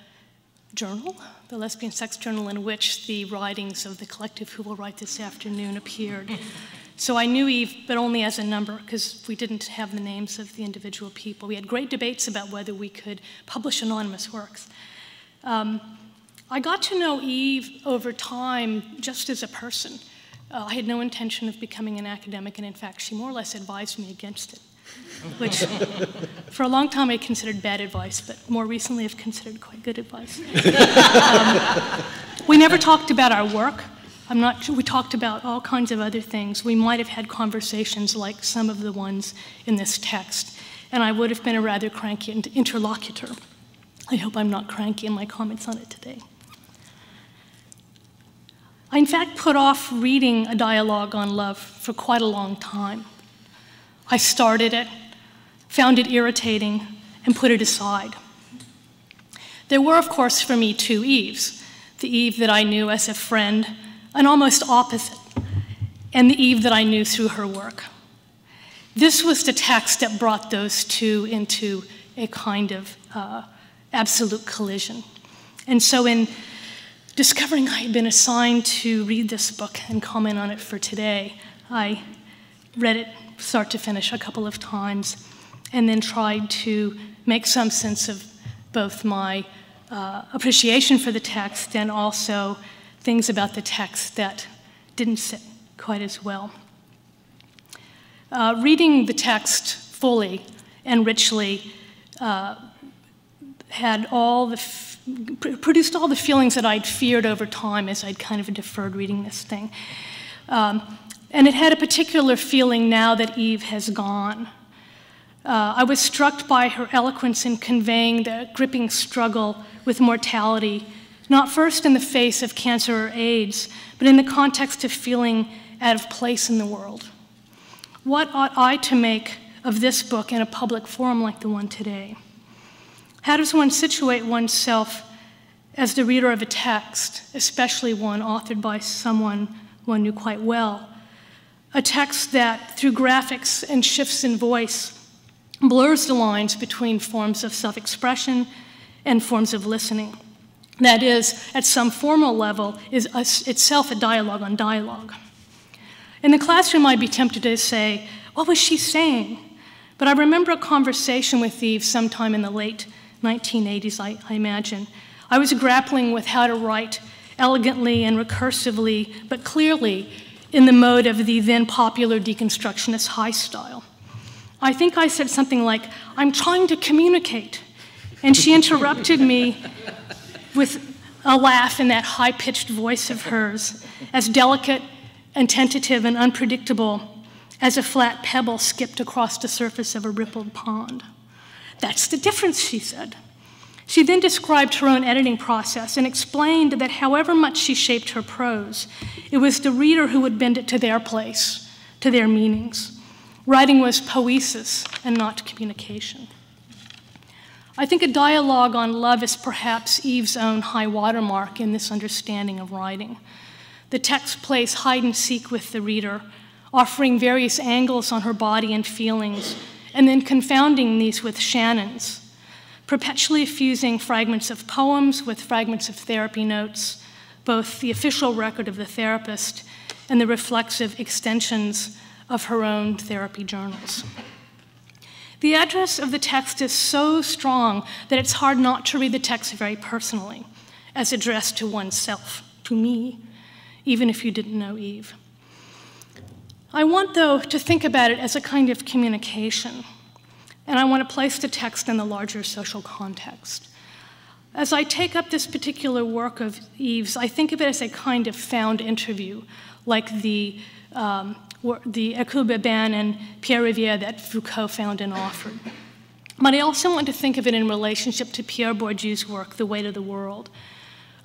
journal, the lesbian sex journal, in which the writings of the collective Who Will Write This Afternoon appeared. So I knew Eve, but only as a number, because we didn't have the names of the individual people. We had great debates about whether we could publish anonymous works. Um, I got to know Eve over time just as a person. Uh, I had no intention of becoming an academic, and in fact, she more or less advised me against it, which for a long time I considered bad advice, but more recently I've considered quite good advice. um, we never talked about our work. I'm not sure. We talked about all kinds of other things. We might have had conversations like some of the ones in this text, and I would have been a rather cranky interlocutor. I hope I'm not cranky in my comments on it today. I, in fact, put off reading A Dialogue on Love for quite a long time. I started it, found it irritating, and put it aside. There were, of course, for me, two Eves, the Eve that I knew as a friend, an almost opposite, and the Eve that I knew through her work. This was the text that brought those two into a kind of uh, absolute collision. And so in discovering I had been assigned to read this book and comment on it for today, I read it start to finish a couple of times and then tried to make some sense of both my uh, appreciation for the text and also things about the text that didn't sit quite as well. Uh, reading the text fully and richly uh, had all the, f produced all the feelings that I'd feared over time as I'd kind of deferred reading this thing. Um, and it had a particular feeling now that Eve has gone. Uh, I was struck by her eloquence in conveying the gripping struggle with mortality, not first in the face of cancer or AIDS, but in the context of feeling out of place in the world. What ought I to make of this book in a public forum like the one today? How does one situate oneself as the reader of a text, especially one authored by someone one knew quite well? A text that, through graphics and shifts in voice, blurs the lines between forms of self-expression and forms of listening. That is, at some formal level, is a, itself a dialogue on dialogue. In the classroom, I'd be tempted to say, what was she saying? But I remember a conversation with Eve sometime in the late nineteen eighties, I, I imagine. I was grappling with how to write elegantly and recursively, but clearly in the mode of the then popular deconstructionist high style. I think I said something like, I'm trying to communicate. And she interrupted me with a laugh in that high-pitched voice of hers, as delicate and tentative and unpredictable as a flat pebble skipped across the surface of a rippled pond. That's the difference, she said. She then described her own editing process and explained that however much she shaped her prose, it was the reader who would bend it to their place, to their meanings. Writing was poesis and not communication. I think A Dialogue on Love is perhaps Eve's own high watermark in this understanding of writing. The text plays hide and seek with the reader, offering various angles on her body and feelings, and then confounding these with Shannon's, perpetually fusing fragments of poems with fragments of therapy notes, both the official record of the therapist and the reflexive extensions of her own therapy journals. The address of the text is so strong that it's hard not to read the text very personally, as addressed to oneself, to me, even if you didn't know Eve. I want, though, to think about it as a kind of communication, and I want to place the text in the larger social context. As I take up this particular work of Eve's, I think of it as a kind of found interview, like the um, the Écoute Urbaine and Pierre Rivière that Foucault found and offered. But I also want to think of it in relationship to Pierre Bourdieu's work, The Weight of the World,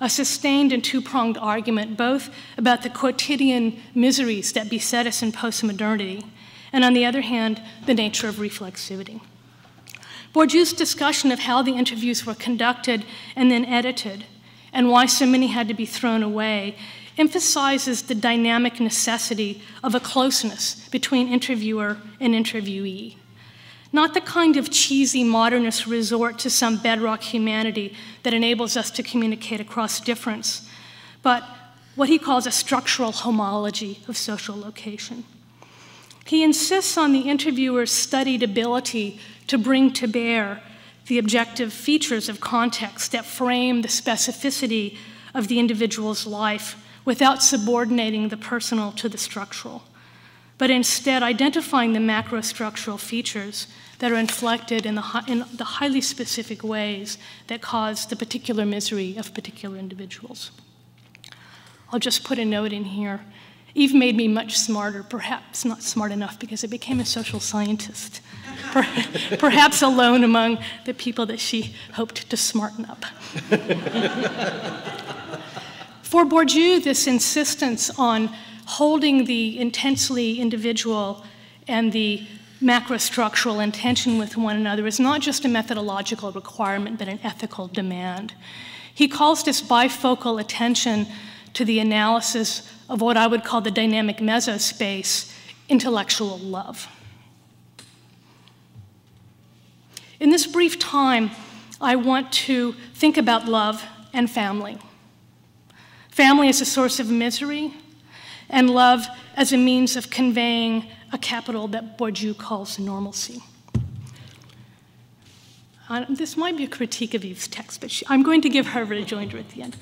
a sustained and two-pronged argument both about the quotidian miseries that beset us in postmodernity and, on the other hand, the nature of reflexivity. Bourdieu's discussion of how the interviews were conducted and then edited and why so many had to be thrown away emphasizes the dynamic necessity of a closeness between interviewer and interviewee. Not the kind of cheesy modernist resort to some bedrock humanity that enables us to communicate across difference, but what he calls a structural homology of social location. He insists on the interviewer's studied ability to bring to bear the objective features of context that frame the specificity of the individual's life without subordinating the personal to the structural, but instead identifying the macrostructural features that are inflected in the, in the highly specific ways that cause the particular misery of particular individuals. I'll just put a note in here. Eve made me much smarter, perhaps not smart enough, because I became a social scientist, perhaps alone among the people that she hoped to smarten up. For Bourdieu, this insistence on holding the intensely individual and the macrostructural in tension with one another is not just a methodological requirement, but an ethical demand. He calls this bifocal attention to the analysis of what I would call the dynamic mesospace intellectual love. In this brief time, I want to think about love and family. Family as a source of misery, and love as a means of conveying a capital that Bourdieu calls normalcy. Uh, this might be a critique of Eve's text, but she, I'm going to give her a rejoinder at the end.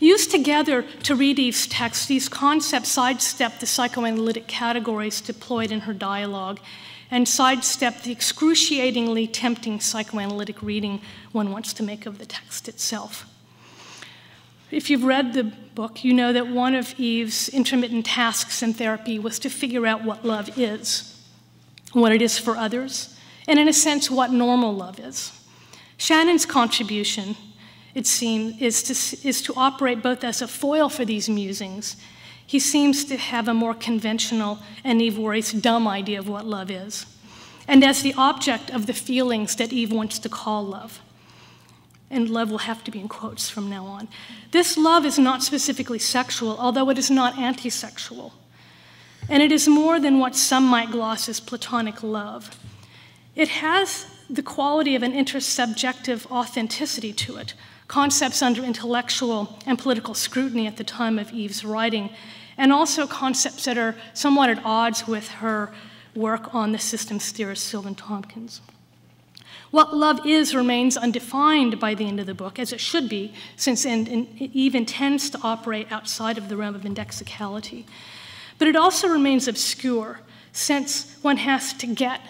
Used together to read Eve's text, these concepts sidestep the psychoanalytic categories deployed in her dialogue and sidestep the excruciatingly tempting psychoanalytic reading one wants to make of the text itself. If you've read the book, you know that one of Eve's intermittent tasks in therapy was to figure out what love is, what it is for others, and in a sense, what normal love is. Shannon's contribution, it seems, is to, is to operate both as a foil for these musings. He seems to have a more conventional and, Eve worries, dumb idea of what love is, and as the object of the feelings that Eve wants to call love. And love will have to be in quotes from now on. This love is not specifically sexual, although it is not anti-sexual. And it is more than what some might gloss as platonic love. It has the quality of an intersubjective authenticity to it, concepts under intellectual and political scrutiny at the time of Eve's writing, and also concepts that are somewhat at odds with her work on the systems theorist Sylvan Tompkins. What love is remains undefined by the end of the book, as it should be, since Eve intends to operate outside of the realm of indexicality. But it also remains obscure, since one has to get,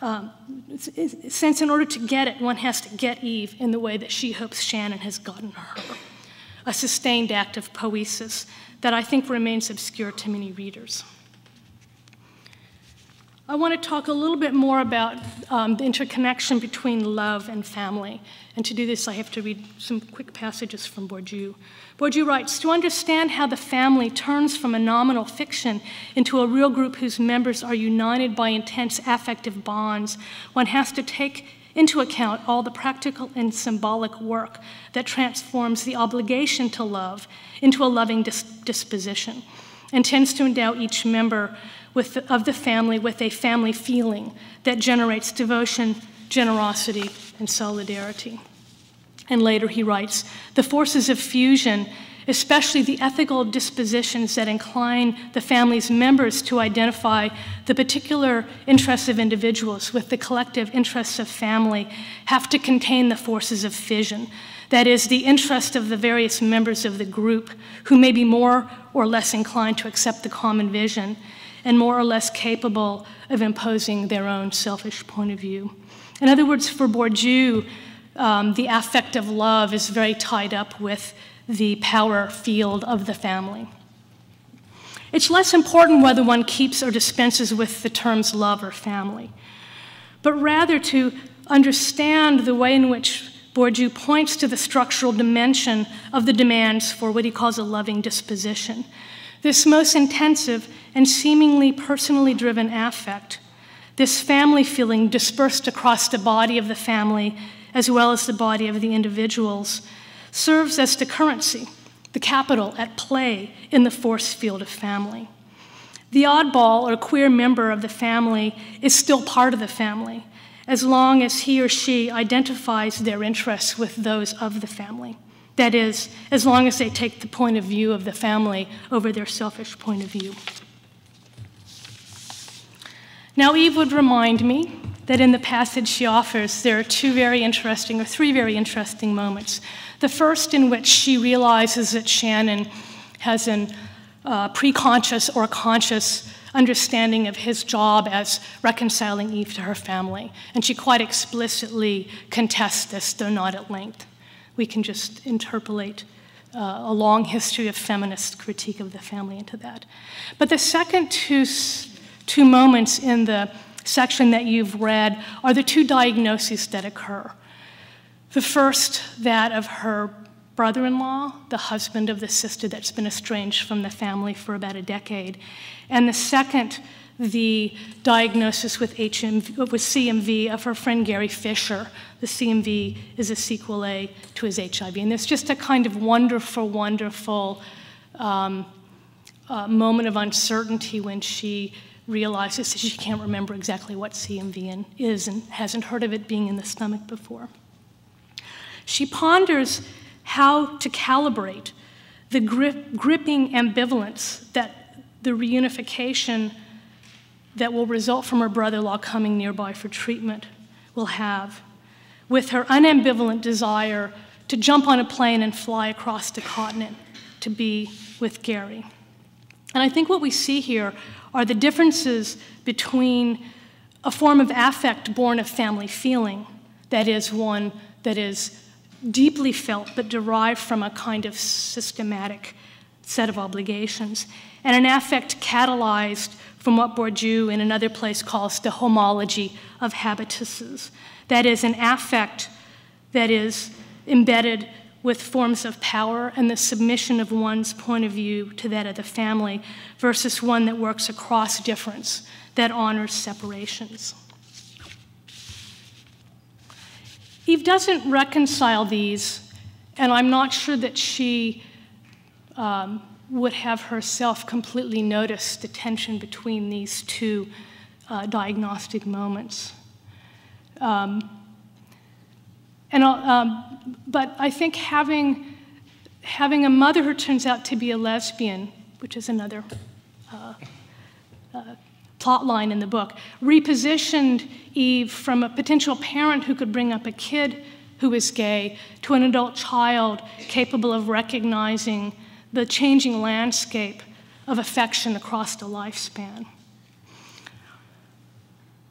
um, since in order to get it, one has to get Eve in the way that she hopes Shannon has gotten her, a sustained act of poesis that I think remains obscure to many readers. I want to talk a little bit more about um, the interconnection between love and family. And to do this, I have to read some quick passages from Bourdieu. Bourdieu writes, "To understand how the family turns from a nominal fiction into a real group whose members are united by intense affective bonds, one has to take into account all the practical and symbolic work that transforms the obligation to love into a loving dis disposition and tends to endow each member With the, of the family with a family feeling that generates devotion, generosity, and solidarity." And later he writes, "The forces of fusion especially the ethical dispositions that incline the family's members to identify the particular interests of individuals with the collective interests of family, have to contain the forces of fission. That is, the interest of the various members of the group who may be more or less inclined to accept the common vision and more or less capable of imposing their own selfish point of view. In other words, for Bourdieu, um, the affect of love is very tied up with the power field of the family. It's less important whether one keeps or dispenses with the terms love or family, but rather to understand the way in which Bourdieu points to the structural dimension of the demands for what he calls a loving disposition. This most intensive and seemingly personally driven affect, this family feeling dispersed across the body of the family as well as the body of the individuals, serves as the currency, the capital at play in the force field of family. The oddball or queer member of the family is still part of the family, as long as he or she identifies their interests with those of the family. That is, as long as they take the point of view of the family over their selfish point of view. Now, Eve would remind me that in the passage she offers, there are two very interesting, or three very interesting moments. The first, in which she realizes that Shannon has an uh, pre-conscious or conscious understanding of his job as reconciling Eve to her family. And she quite explicitly contests this, though not at length. We can just interpolate uh, a long history of feminist critique of the family into that. But the second two, two moments in the section that you've read are the two diagnoses that occur. The first, that of her brother-in-law, the husband of the sister that's been estranged from the family for about a decade. And the second, the diagnosis with, H M V, with C M V of her friend Gary Fisher. The C M V is a sequelae to his H I V. And it's just a kind of wonderful, wonderful um, uh, moment of uncertainty when she realizes that she can't remember exactly what C M V is and hasn't heard of it being in the stomach before. She ponders how to calibrate the grip, gripping ambivalence that the reunification that will result from her brother-in-law coming nearby for treatment will have with her unambivalent desire to jump on a plane and fly across the continent to be with Gary. And I think what we see here are the differences between a form of affect born of family feeling, that is one that is deeply felt but derived from a kind of systematic set of obligations, and an affect catalyzed from what Bourdieu in another place calls the homology of habituses. That is, an affect that is embedded with forms of power and the submission of one's point of view to that of the family versus one that works across difference, that honors separations. Eve doesn't reconcile these, and I'm not sure that she um, would have herself completely noticed the tension between these two uh, diagnostic moments. Um, And, um, but I think having, having a mother who turns out to be a lesbian, which is another uh, uh, plot line in the book, repositioned Eve from a potential parent who could bring up a kid who is gay to an adult child capable of recognizing the changing landscape of affection across the lifespan.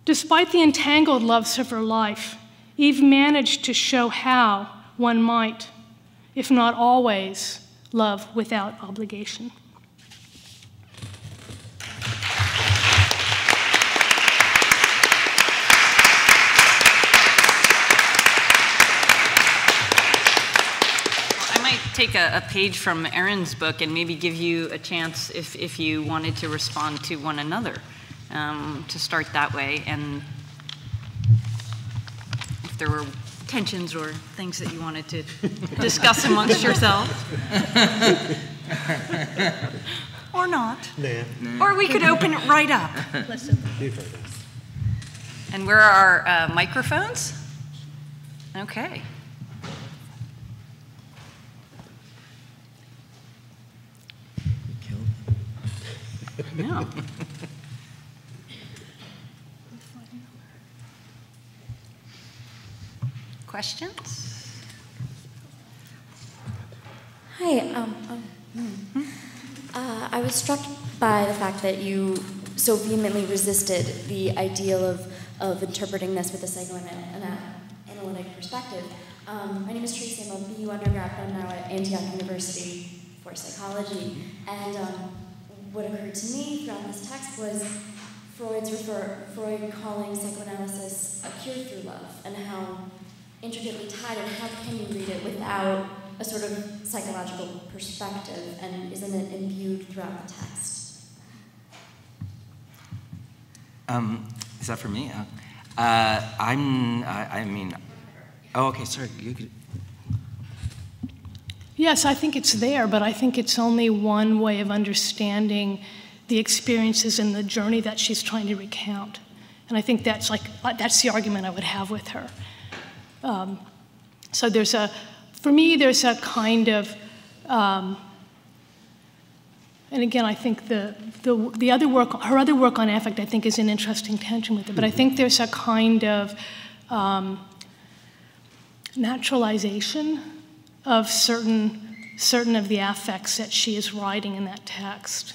Despite the entangled loves of her life, Eve managed to show how one might, if not always, love without obligation. I might take a, a page from Erin's book and maybe give you a chance if, if you wanted to respond to one another, um, to start that way. And there were tensions or things that you wanted to discuss amongst yourselves. Or not. Nah. Nah. Or we could open it right up. Let's open it. And where are our uh, microphones? Okay. killed. I know. Questions? Hi. Um, um, hmm? uh, I was struck by the fact that you so vehemently resisted the ideal of, of interpreting this with a psychoanalytic perspective. Um, my name is Tracy. I'm a B U undergrad, but I'm now at Antioch University for psychology. And um, what occurred to me throughout this text was Freud's refer Freud calling psychoanalysis a cure through love, and how intricately tied, and how can you read it without a sort of psychological perspective, and isn't it imbued throughout the text? Um, is that for me? Uh, uh, I'm, I, I mean, oh, okay, sorry. You could. Yes, I think it's there, but I think it's only one way of understanding the experiences and the journey that she's trying to recount. And I think that's like, that's the argument I would have with her. Um, so there's a, for me, there's a kind of, um, and again, I think the, the, the other work, her other work on affect, I think, is an interesting tension with it. But I think there's a kind of um, naturalization of certain, certain of the affects that she is writing in that text.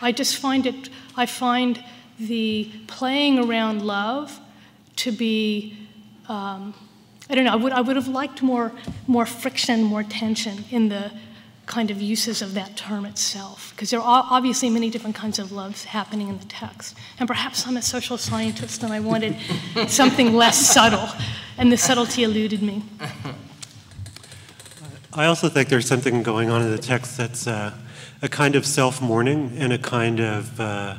I just find it, I find the playing around love to be, Um, I don't know, I would, I would have liked more, more friction, more tension in the kind of uses of that term itself, because there are obviously many different kinds of loves happening in the text. And perhaps I'm a social scientist and I wanted something less subtle, and the subtlety eluded me. I also think there's something going on in the text that's uh, a kind of self-mourning and a kind of uh,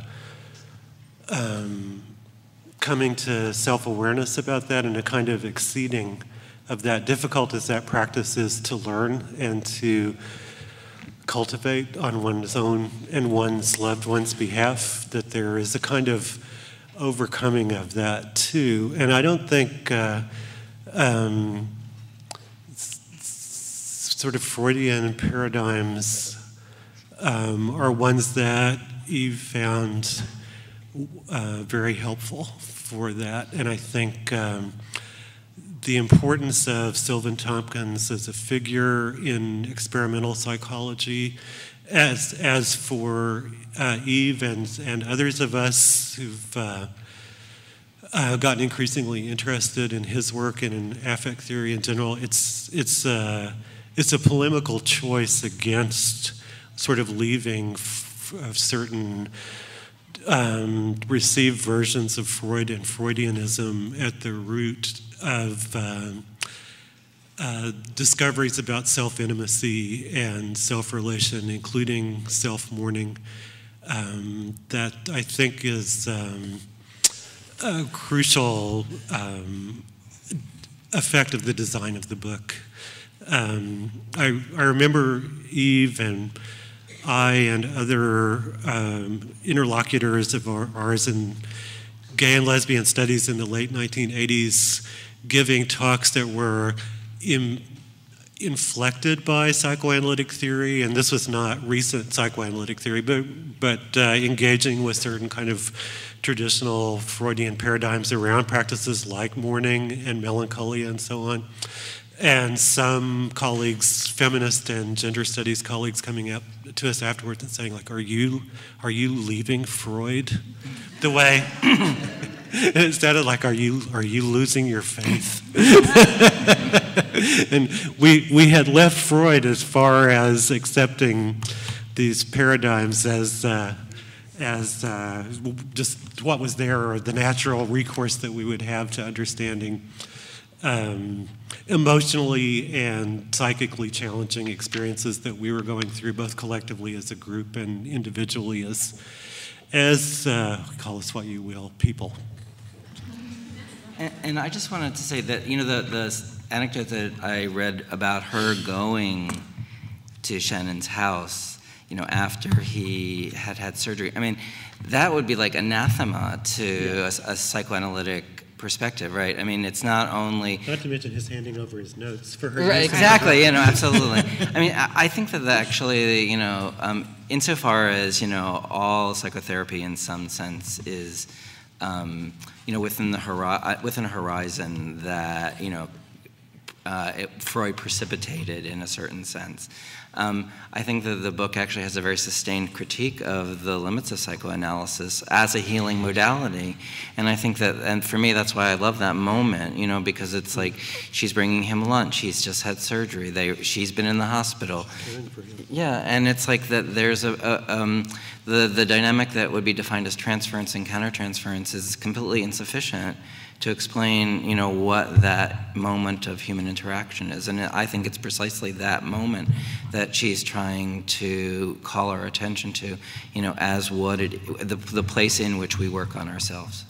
um, coming to self-awareness about that, and a kind of exceeding of that, difficult as that practice is to learn and to cultivate on one's own and one's loved one's behalf, that there is a kind of overcoming of that too. And I don't think uh, um, sort of Freudian paradigms um, are ones that Eve found Uh, very helpful for that. And I think um, the importance of Sylvan Tompkins as a figure in experimental psychology, as as for uh, Eve and, and others of us who've uh, uh, gotten increasingly interested in his work and in affect theory in general, it's, it's, uh, it's a polemical choice against sort of leaving f of certain Um, received versions of Freud and Freudianism at the root of uh, uh, discoveries about self-intimacy and self-relation, including self-mourning, um, that I think is um, a crucial um, effect of the design of the book. Um, I, I remember Eve and I and other um, interlocutors of our, ours in gay and lesbian studies in the late nineteen eighties giving talks that were in, inflected by psychoanalytic theory, and this was not recent psychoanalytic theory, but, but uh, engaging with certain kind of traditional Freudian paradigms around practices like mourning and melancholia and so on. And some colleagues, feminist and gender studies colleagues, coming up to us afterwards and saying, like, are you, are you leaving Freud the way? It sounded like, are you, are you losing your faith? And we, we had left Freud as far as accepting these paradigms as, uh, as uh, just what was there, or the natural recourse that we would have to understanding Um, emotionally and psychically challenging experiences that we were going through, both collectively as a group and individually as, as uh, call us what you will, people. And, and I just wanted to say that, you know, the, the anecdote that I read about her going to Shannon's house, you know, after he had had surgery, I mean, that would be like anathema to yeah. a, a psychoanalytic perspective, right? I mean, it's not only... Not to mention his handing over his notes for her. Right, exactly, you know, absolutely. I mean, I, I think that, that actually, you know, um, insofar as, you know, all psychotherapy in some sense is, um, you know, within the hori within a horizon that, you know, uh, it, Freud precipitated in a certain sense. Um, I think that the book actually has a very sustained critique of the limits of psychoanalysis as a healing modality, and I think that, and for me, that's why I love that moment, you know, because it's like she's bringing him lunch, he's just had surgery, they, she's been in the hospital, yeah, and it's like that. There's a, a um, the the dynamic that would be defined as transference and countertransference is completely insufficient to explain, you know, what that moment of human interaction is. And I think it's precisely that moment that she's trying to call our attention to, you know, as what it, the, the place in which we work on ourselves.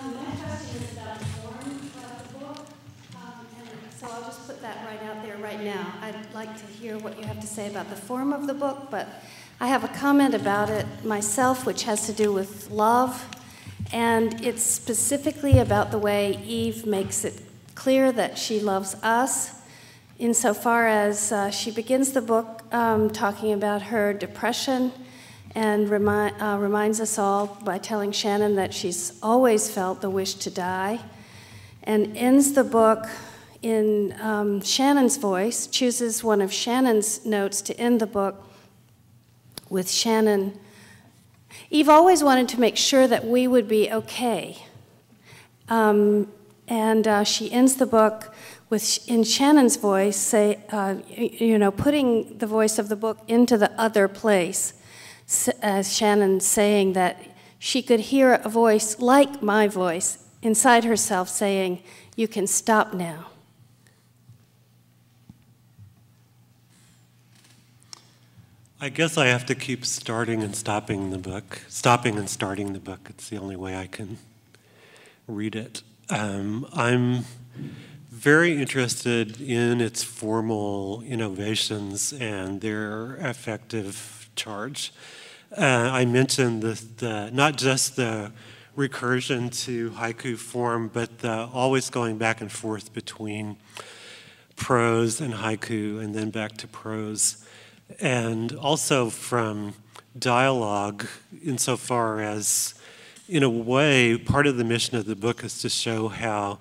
Um, my question is about form of the book, um, and so I'll just put that right out there right now. I'd like to hear what you have to say about the form of the book, but I have a comment about it myself, which has to do with love, and it's specifically about the way Eve makes it clear that she loves us, insofar as uh, she begins the book um, talking about her depression and remi uh, reminds us all by telling Shannon that she's always felt the wish to die, and ends the book in um, Shannon's voice, chooses one of Shannon's notes to end the book, with Shannon. Eve always wanted to make sure that we would be okay. Um, and uh, she ends the book with, in Shannon's voice, say, uh, you know, putting the voice of the book into the other place, as Shannon saying that she could hear a voice like my voice inside herself saying, "You can stop now." I guess I have to keep starting and stopping the book. Stopping and starting the book. It's the only way I can read it. Um, I'm very interested in its formal innovations and their affective charge. Uh, I mentioned the, the, not just the recursion to haiku form, but the always going back and forth between prose and haiku and then back to prose. And also from dialogue, insofar as, in a way, part of the mission of the book is to show how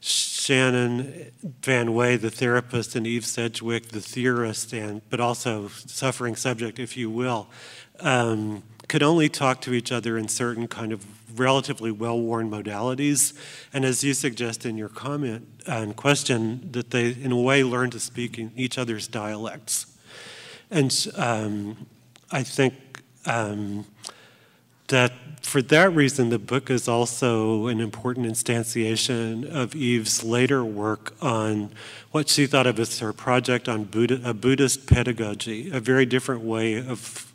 Shannon Van Wey, the therapist, and Eve Sedgwick, the theorist, and but also suffering subject, if you will, um, could only talk to each other in certain kind of relatively well-worn modalities. And as you suggest in your comment and question, that they, in a way, learn to speak in each other's dialects. And um, I think um, that for that reason, the book is also an important instantiation of Eve's later work on what she thought of as her project on Buddha, a Buddhist pedagogy, a very different way of,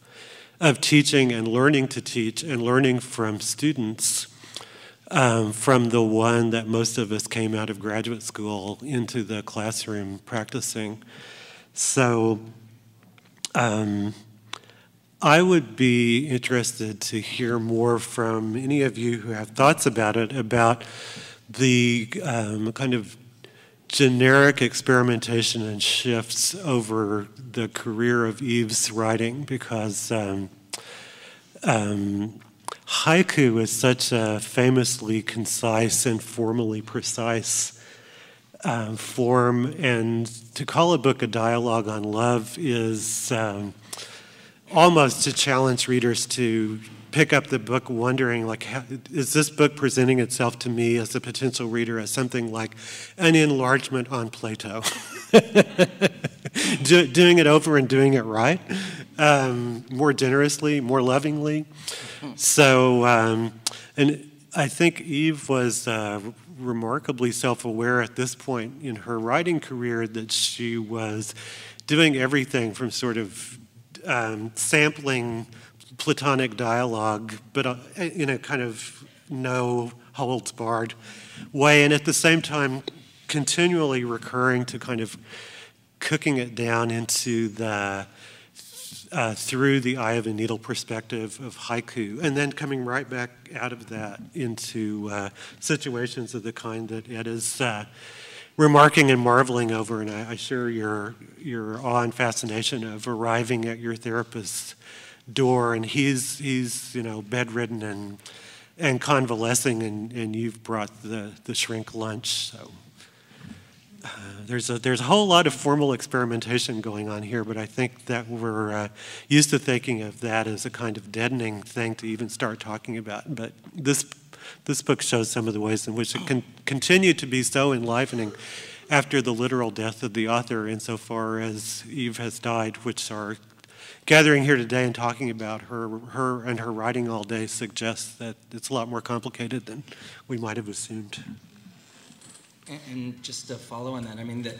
of teaching and learning to teach and learning from students um, from the one that most of us came out of graduate school into the classroom practicing. So Um, I would be interested to hear more from any of you who have thoughts about it, about the um, kind of generic experimentation and shifts over the career of Eve's writing, because um, um, haiku is such a famously concise and formally precise Um, form, and to call a book a dialogue on love is um, almost to challenge readers to pick up the book wondering, like, how, is this book presenting itself to me as a potential reader as something like an enlargement on Plato? Do, doing it over and doing it right, um, more generously, more lovingly. So, um, and I think Eve was uh, remarkably self-aware at this point in her writing career that she was doing everything from sort of um, sampling Platonic dialogue, but uh, in a kind of no holds barred way, and at the same time continually recurring to kind of cooking it down into the uh, through the eye of a needle perspective of haiku, and then coming right back out of that into uh, situations of the kind that Ed is uh, remarking and marveling over, and I, I share your, your awe and fascination of arriving at your therapist's door, and he's, he's you know, bedridden and, and convalescing, and, and you've brought the, the shrink lunch, so. Uh, there's, a, there's a whole lot of formal experimentation going on here, but I think that we're uh, used to thinking of that as a kind of deadening thing to even start talking about. But this, this book shows some of the ways in which it can continue to be so enlivening after the literal death of the author insofar as Eve has died, which our gathering here today and talking about her, her and her writing all day suggests that it's a lot more complicated than we might have assumed. And just to follow on that, I mean, the,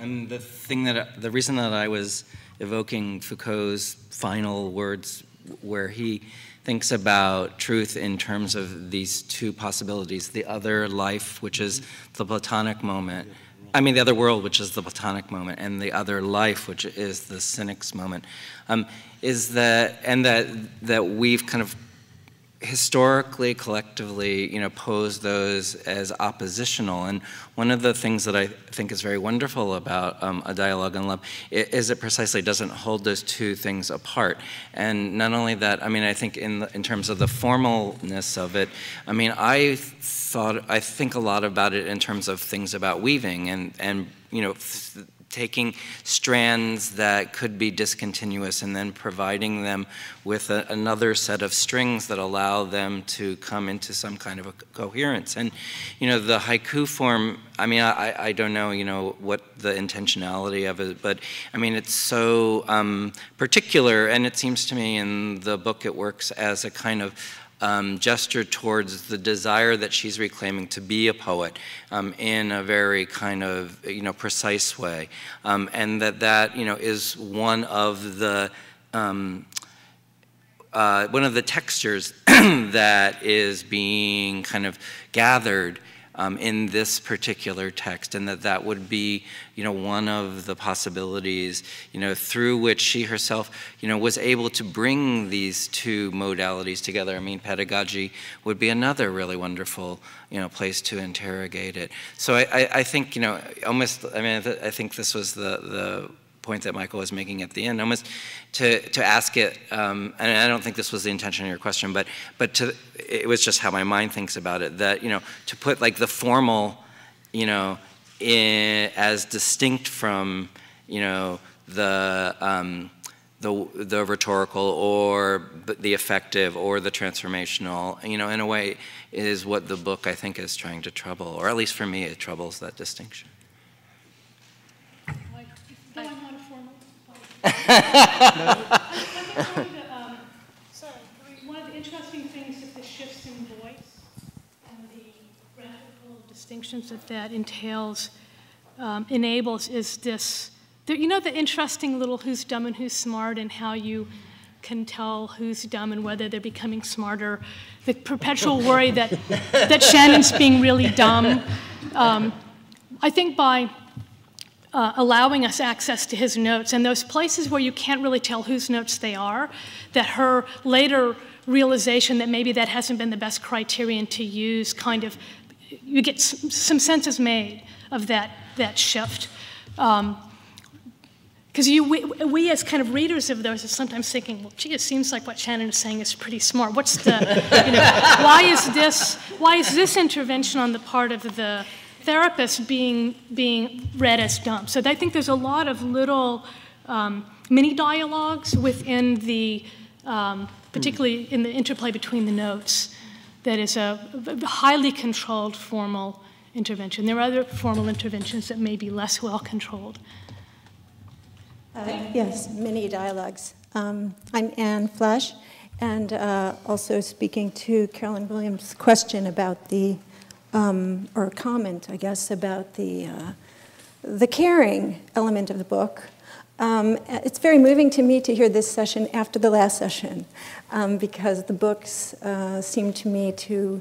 and the thing that, the reason that I was evoking Foucault's final words, where he thinks about truth in terms of these two possibilities, the other life, which is the Platonic moment, I mean, the other world, which is the Platonic moment, and the other life, which is the Cynic's moment, um, is that, and that, that we've kind of historically, collectively, you know, pose those as oppositional. And one of the things that I think is very wonderful about um, A Dialogue on Love is it precisely doesn't hold those two things apart. And not only that, I mean, I think in, the, in terms of the formalness of it, I mean, I thought, I think a lot about it in terms of things about weaving and, and you know, taking strands that could be discontinuous and then providing them with a, another set of strings that allow them to come into some kind of a coherence. And, you know, the haiku form, I mean, I, I don't know, you know, what the intentionality of it, but I mean, it's so um, particular, and it seems to me in the book it works as a kind of Um, gesture towards the desire that she's reclaiming to be a poet um, in a very kind of, you know, precise way. Um, and that that, you know, is one of the, um, uh, one of the textures that is being kind of gathered Um, in this particular text, and that that would be, you know, one of the possibilities, you know, through which she herself, you know, was able to bring these two modalities together. I mean, pedagogy would be another really wonderful, you know, place to interrogate it. So I, I, I think, you know, almost, I mean, I think this was the, the point that Michael was making at the end, almost to, to ask it, um, and I don't think this was the intention of your question, but, but to, it was just how my mind thinks about it, that, you know, to put like the formal, you know, in, as distinct from, you know, the, um, the, the rhetorical or the effective or the transformational, you know, in a way is what the book I think is trying to trouble, or at least for me it troubles that distinction. No, I'm not a formal poet. Distinctions that that entails, um, enables is this, the, you know, the interesting little who's dumb and who's smart and how you can tell who's dumb and whether they're becoming smarter, the perpetual worry that, that Shannon's being really dumb. Um, I think by uh, allowing us access to his notes and those places where you can't really tell whose notes they are, that her later realization that maybe that hasn't been the best criterion to use kind of, you get some senses made of that, that shift. Um, because you, we, we as kind of readers of those are sometimes thinking, well, gee, it seems like what Shannon is saying is pretty smart. What's the, you know, why is this, why is this intervention on the part of the therapist being, being read as dumb? So I think there's a lot of little um, mini dialogues within the, um, particularly in the interplay between the notes, that is a highly controlled formal intervention. There are other formal interventions that may be less well controlled. Uh, yes, many dialogues. Um, I'm Anne Flash, and uh, also speaking to Carolyn Williams' question about the, um, or comment, I guess, about the, uh, the caring element of the book. Um, it's very moving to me to hear this session after the last session, um, because the books uh, seem to me to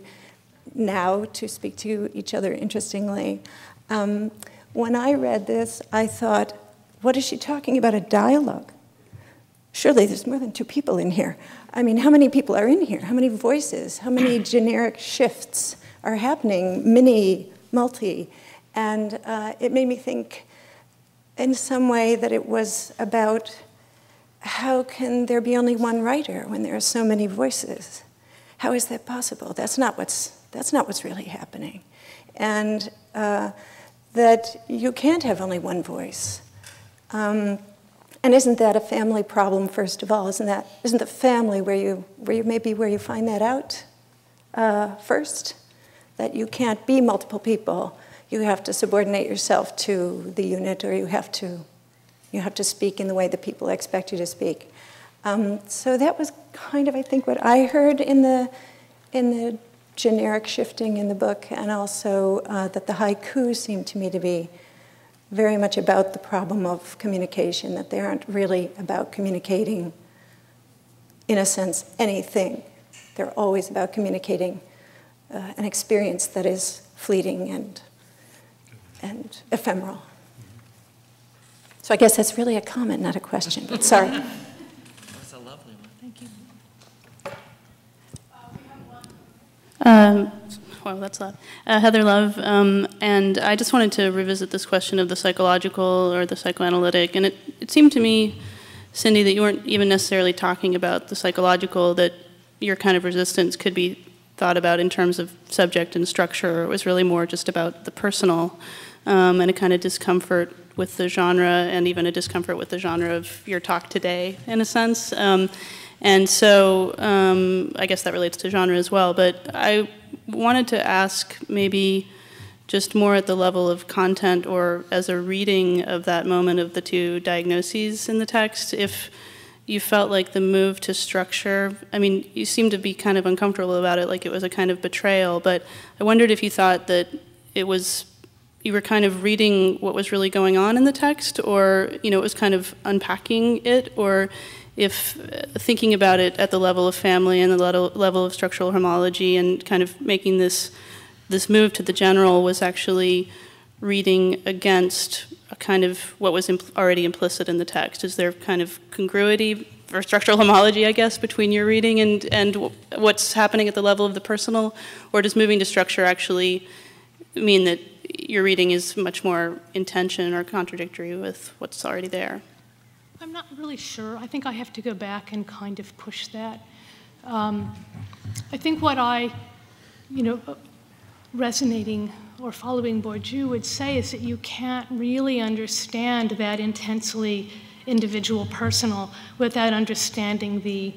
now to speak to each other interestingly. Um, when I read this, I thought, what is she talking about? A dialogue? surely there's more than two people in here. I mean, how many people are in here? How many voices? How many generic shifts are happening, mini, multi? And uh, it made me think in some way that it was about how can there be only one writer when there are so many voices? How is that possible? That's not what's, that's not what's really happening. And uh, that you can't have only one voice. Um, and isn't that a family problem, first of all? Isn't that, isn't the family where you, where you maybe where you find that out uh, first? That you can't be multiple people. You have to subordinate yourself to the unit, or you have to, you have to speak in the way that people expect you to speak. Um, so that was kind of, I think, what I heard in the, in the generic shifting in the book, and also uh, that the haiku seemed to me to be very much about the problem of communication, that they aren't really about communicating, in a sense, anything. They're always about communicating uh, an experience that is fleeting and and ephemeral. So I guess that's really a comment, not a question, but sorry. That's a lovely one. Thank you. Um, wow, that's loud. Uh, Heather Love, um, and I just wanted to revisit this question of the psychological or the psychoanalytic, and it, it seemed to me, Cindy, that you weren't even necessarily talking about the psychological, that your kind of resistance could be thought about in terms of subject and structure. It was really more just about the personal um, and a kind of discomfort with the genre, and even a discomfort with the genre of your talk today, in a sense. Um, and so um, I guess that relates to genre as well, but I wanted to ask maybe just more at the level of content, or as a reading of that moment of the two diagnoses in the text, if you felt like the move to structure, I mean, you seemed to be kind of uncomfortable about it, like it was a kind of betrayal, but I wondered if you thought that it was, you were kind of reading what was really going on in the text, or, you know, it was kind of unpacking it, or if thinking about it at the level of family and the level of structural homology and kind of making this, this move to the general was actually reading against a kind of what was impl already implicit in the text. Is there kind of congruity or structural homology, I guess, between your reading and, and w what's happening at the level of the personal? Or does moving to structure actually mean that your reading is much more in tension or contradictory with what's already there? I'm not really sure. I think I have to go back and kind of push that. Um, I think what I, you know, resonating or following Bourdieu would say is that you can't really understand that intensely individual personal without understanding the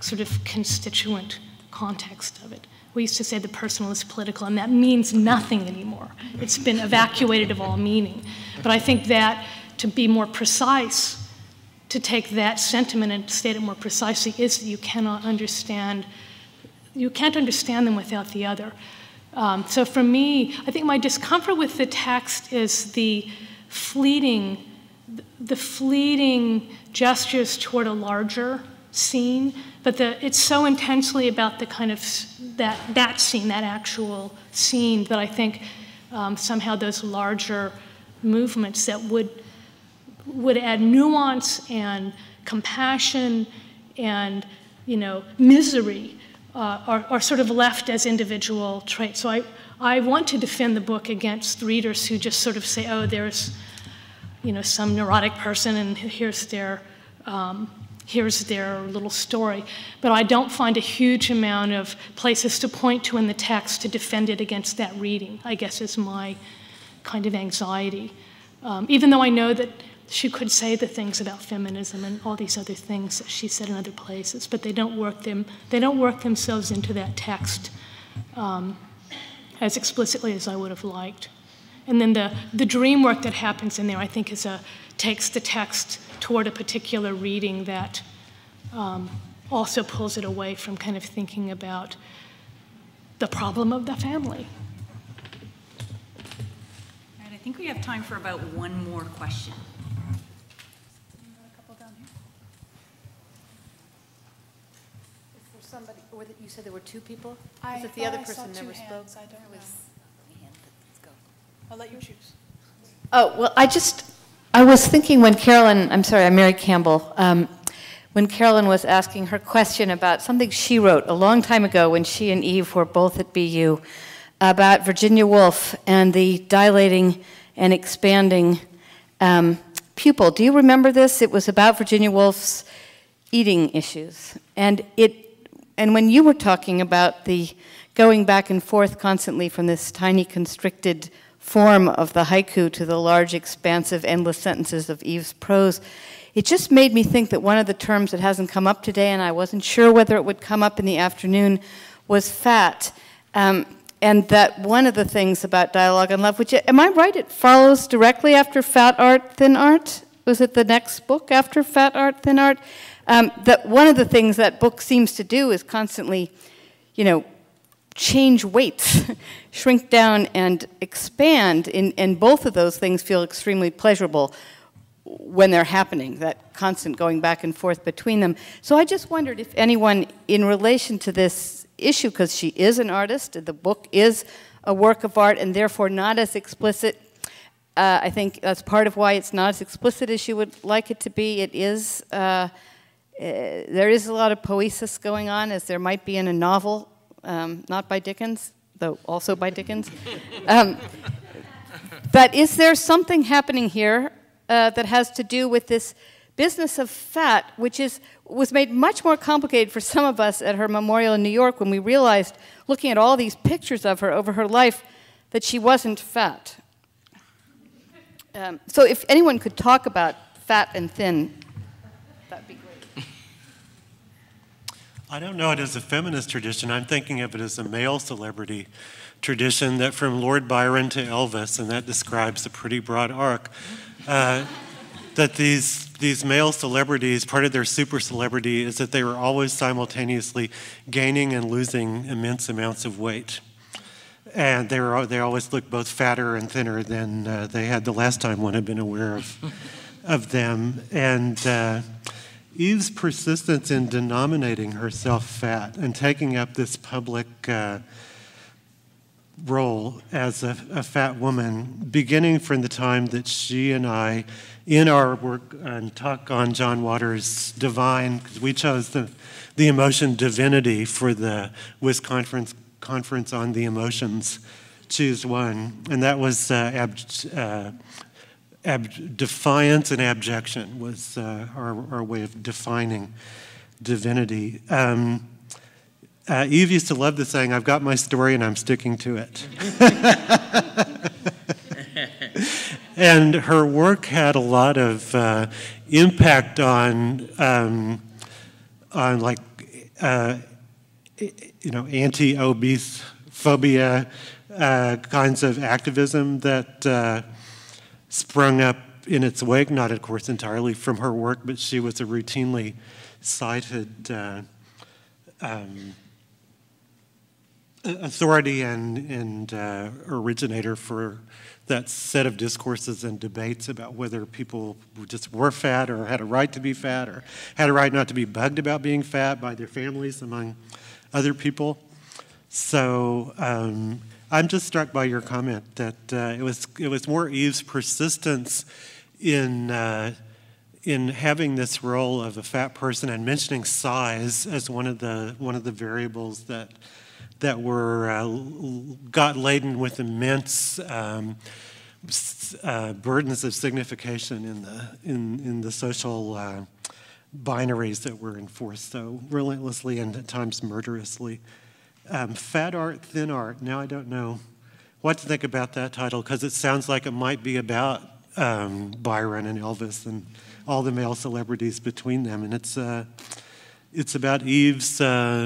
sort of constituent context of it. We used to say the personal is political, and that means nothing anymore. It's been evacuated of all meaning. But I think that, to be more precise, to take that sentiment and state it more precisely, is that you cannot understand, you can't understand them without the other. Um, so for me, I think my discomfort with the text is the fleeting, the fleeting gestures toward a larger scene, but the, it's so intensely about the kind of that, that scene, that actual scene, that I think um, somehow those larger movements that would, would add nuance and compassion and, you know, misery Uh, are, are sort of left as individual traits. So I, I want to defend the book against readers who just sort of say, oh, there's, you know, some neurotic person and here's their, um, here's their little story. But I don't find a huge amount of places to point to in the text to defend it against that reading, I guess, is my kind of anxiety. Um, even though I know that she could say the things about feminism and all these other things that she said in other places, but they don't work them. They don't work themselves into that text um, as explicitly as I would have liked. And then the the dream work that happens in there, I think, is a takes the text toward a particular reading that um, also pulls it away from kind of thinking about the problem of the family. All right, I think we have time for about one more question. Somebody, or that you said there were two people? I Was it the other person never hands. spoke? I don't know. Let's go. I'll let you choose. Oh, well, I just, I was thinking when Carolyn, I'm sorry, I'm Mary Campbell, um, when Carolyn was asking her question about something she wrote a long time ago when she and Eve were both at B U about Virginia Woolf and the dilating and expanding um, pupil. Do you remember this? It was about Virginia Woolf's eating issues. And, it, and when you were talking about the going back and forth constantly from this tiny constricted form of the haiku to the large, expansive, endless sentences of Eve's prose, it just made me think that one of the terms that hasn't come up today, and I wasn't sure whether it would come up in the afternoon, was fat. Um, and that one of the things about Dialogue on Love, which, am I right, it follows directly after Fat Art, Thin Art? Was it the next book after Fat Art, Thin Art? Um, that one of the things that book seems to do is constantly, you know, change weights, shrink down and expand, and, and both of those things feel extremely pleasurable when they're happening, that constant going back and forth between them. So I just wondered if anyone in relation to this issue, because she is an artist, the book is a work of art and therefore not as explicit. Uh, I think that's part of why it's not as explicit as you would like it to be. It is, uh, uh, there is a lot of poesis going on, as there might be in a novel, um, not by Dickens, though also by Dickens. Um, but is there something happening here Uh, that has to do with this business of fat, which is, was made much more complicated for some of us at her memorial in New York when we realized, looking at all these pictures of her over her life, that she wasn't fat. Um, so if anyone could talk about fat and thin, that'd be great. I don't know it as a feminist tradition. I'm thinking of it as a male celebrity tradition, that from Lord Byron to Elvis, and that describes a pretty broad arc. Uh, that these, these male celebrities, part of their super celebrity is that they were always simultaneously gaining and losing immense amounts of weight. And they, were, they always looked both fatter and thinner than uh, they had the last time one had been aware of, of them. And uh, Eve's persistence in denominating herself fat and taking up this public uh, role as a, a fat woman, beginning from the time that she and I, in our work and talk on John Waters' Divine, because we chose the, the emotion divinity for the Wisconsin Conference on the Emotions, choose one, and that was uh, ab, uh, ab, defiance and abjection was uh, our, our way of defining divinity. Um, Uh, Eve used to love the saying, "I've got my story and I'm sticking to it." And her work had a lot of uh, impact on, um, on like, uh, you know, anti-obese phobia uh, kinds of activism that uh, sprung up in its wake, not of course entirely from her work, but she was a routinely cited uh, um, authority and, and uh, originator for that set of discourses and debates about whether people just were fat or had a right to be fat or had a right not to be bugged about being fat by their families, among other people. So um, I'm just struck by your comment that uh, it was it was more Eve's persistence in uh, in having this role of a fat person and mentioning size as one of the one of the variables that. that were, uh, got laden with immense um, uh, burdens of signification in the, in, in the social uh, binaries that were enforced so relentlessly and at times murderously. Um, fat art, thin art, now I don't know what to think about that title, because it sounds like it might be about um, Byron and Elvis and all the male celebrities between them. And it's, uh, it's about Eve's uh,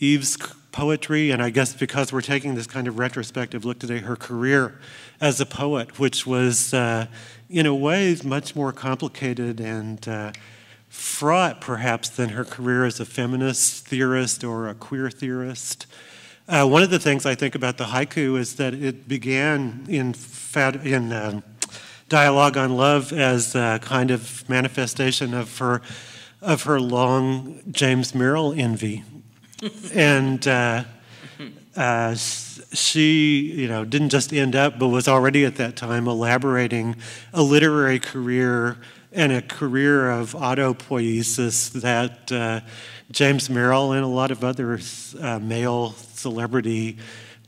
Eve's poetry, and I guess because we're taking this kind of retrospective look today, her career as a poet, which was, uh, in a way, much more complicated and uh, fraught, perhaps, than her career as a feminist theorist or a queer theorist. Uh, one of the things I think about the haiku is that it began in, fat, in uh, Dialogue on Love as a kind of manifestation of her, of her long James Merrill envy. And uh, uh, she, you know, didn't just end up, but was already at that time elaborating a literary career and a career of autopoiesis that uh, James Merrill and a lot of other uh, male celebrity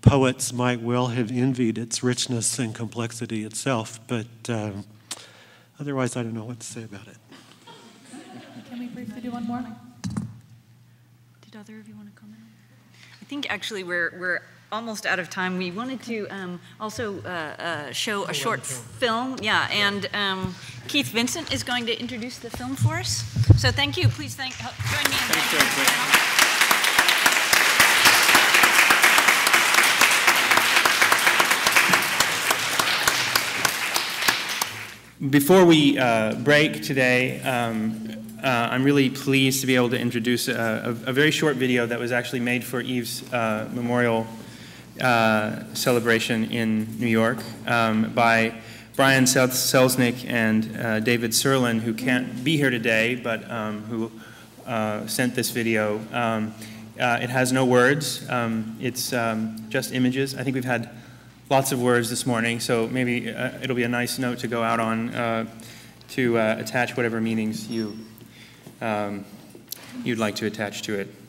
poets might well have envied its richness and complexity itself. But um, otherwise, I don't know what to say about it. Can we briefly do one more? Did other of you want to comment? I think actually we're, we're almost out of time. We wanted to um, also uh, uh, show a short film. Yeah, and um, Keith Vincent is going to introduce the film for us. So thank you. Please thank, join me in thanking thank you. Before we uh, break today, um, uh, I'm really pleased to be able to introduce a, a, a very short video that was actually made for Eve's uh, memorial uh, celebration in New York um, by Brian Selznick and uh, David Serlin, who can't be here today, but um, who uh, sent this video. Um, uh, it has no words. Um, it's um, just images. I think we've had lots of words this morning, so maybe uh, it'll be a nice note to go out on uh, to uh, attach whatever meanings you, um, you'd like to attach to it.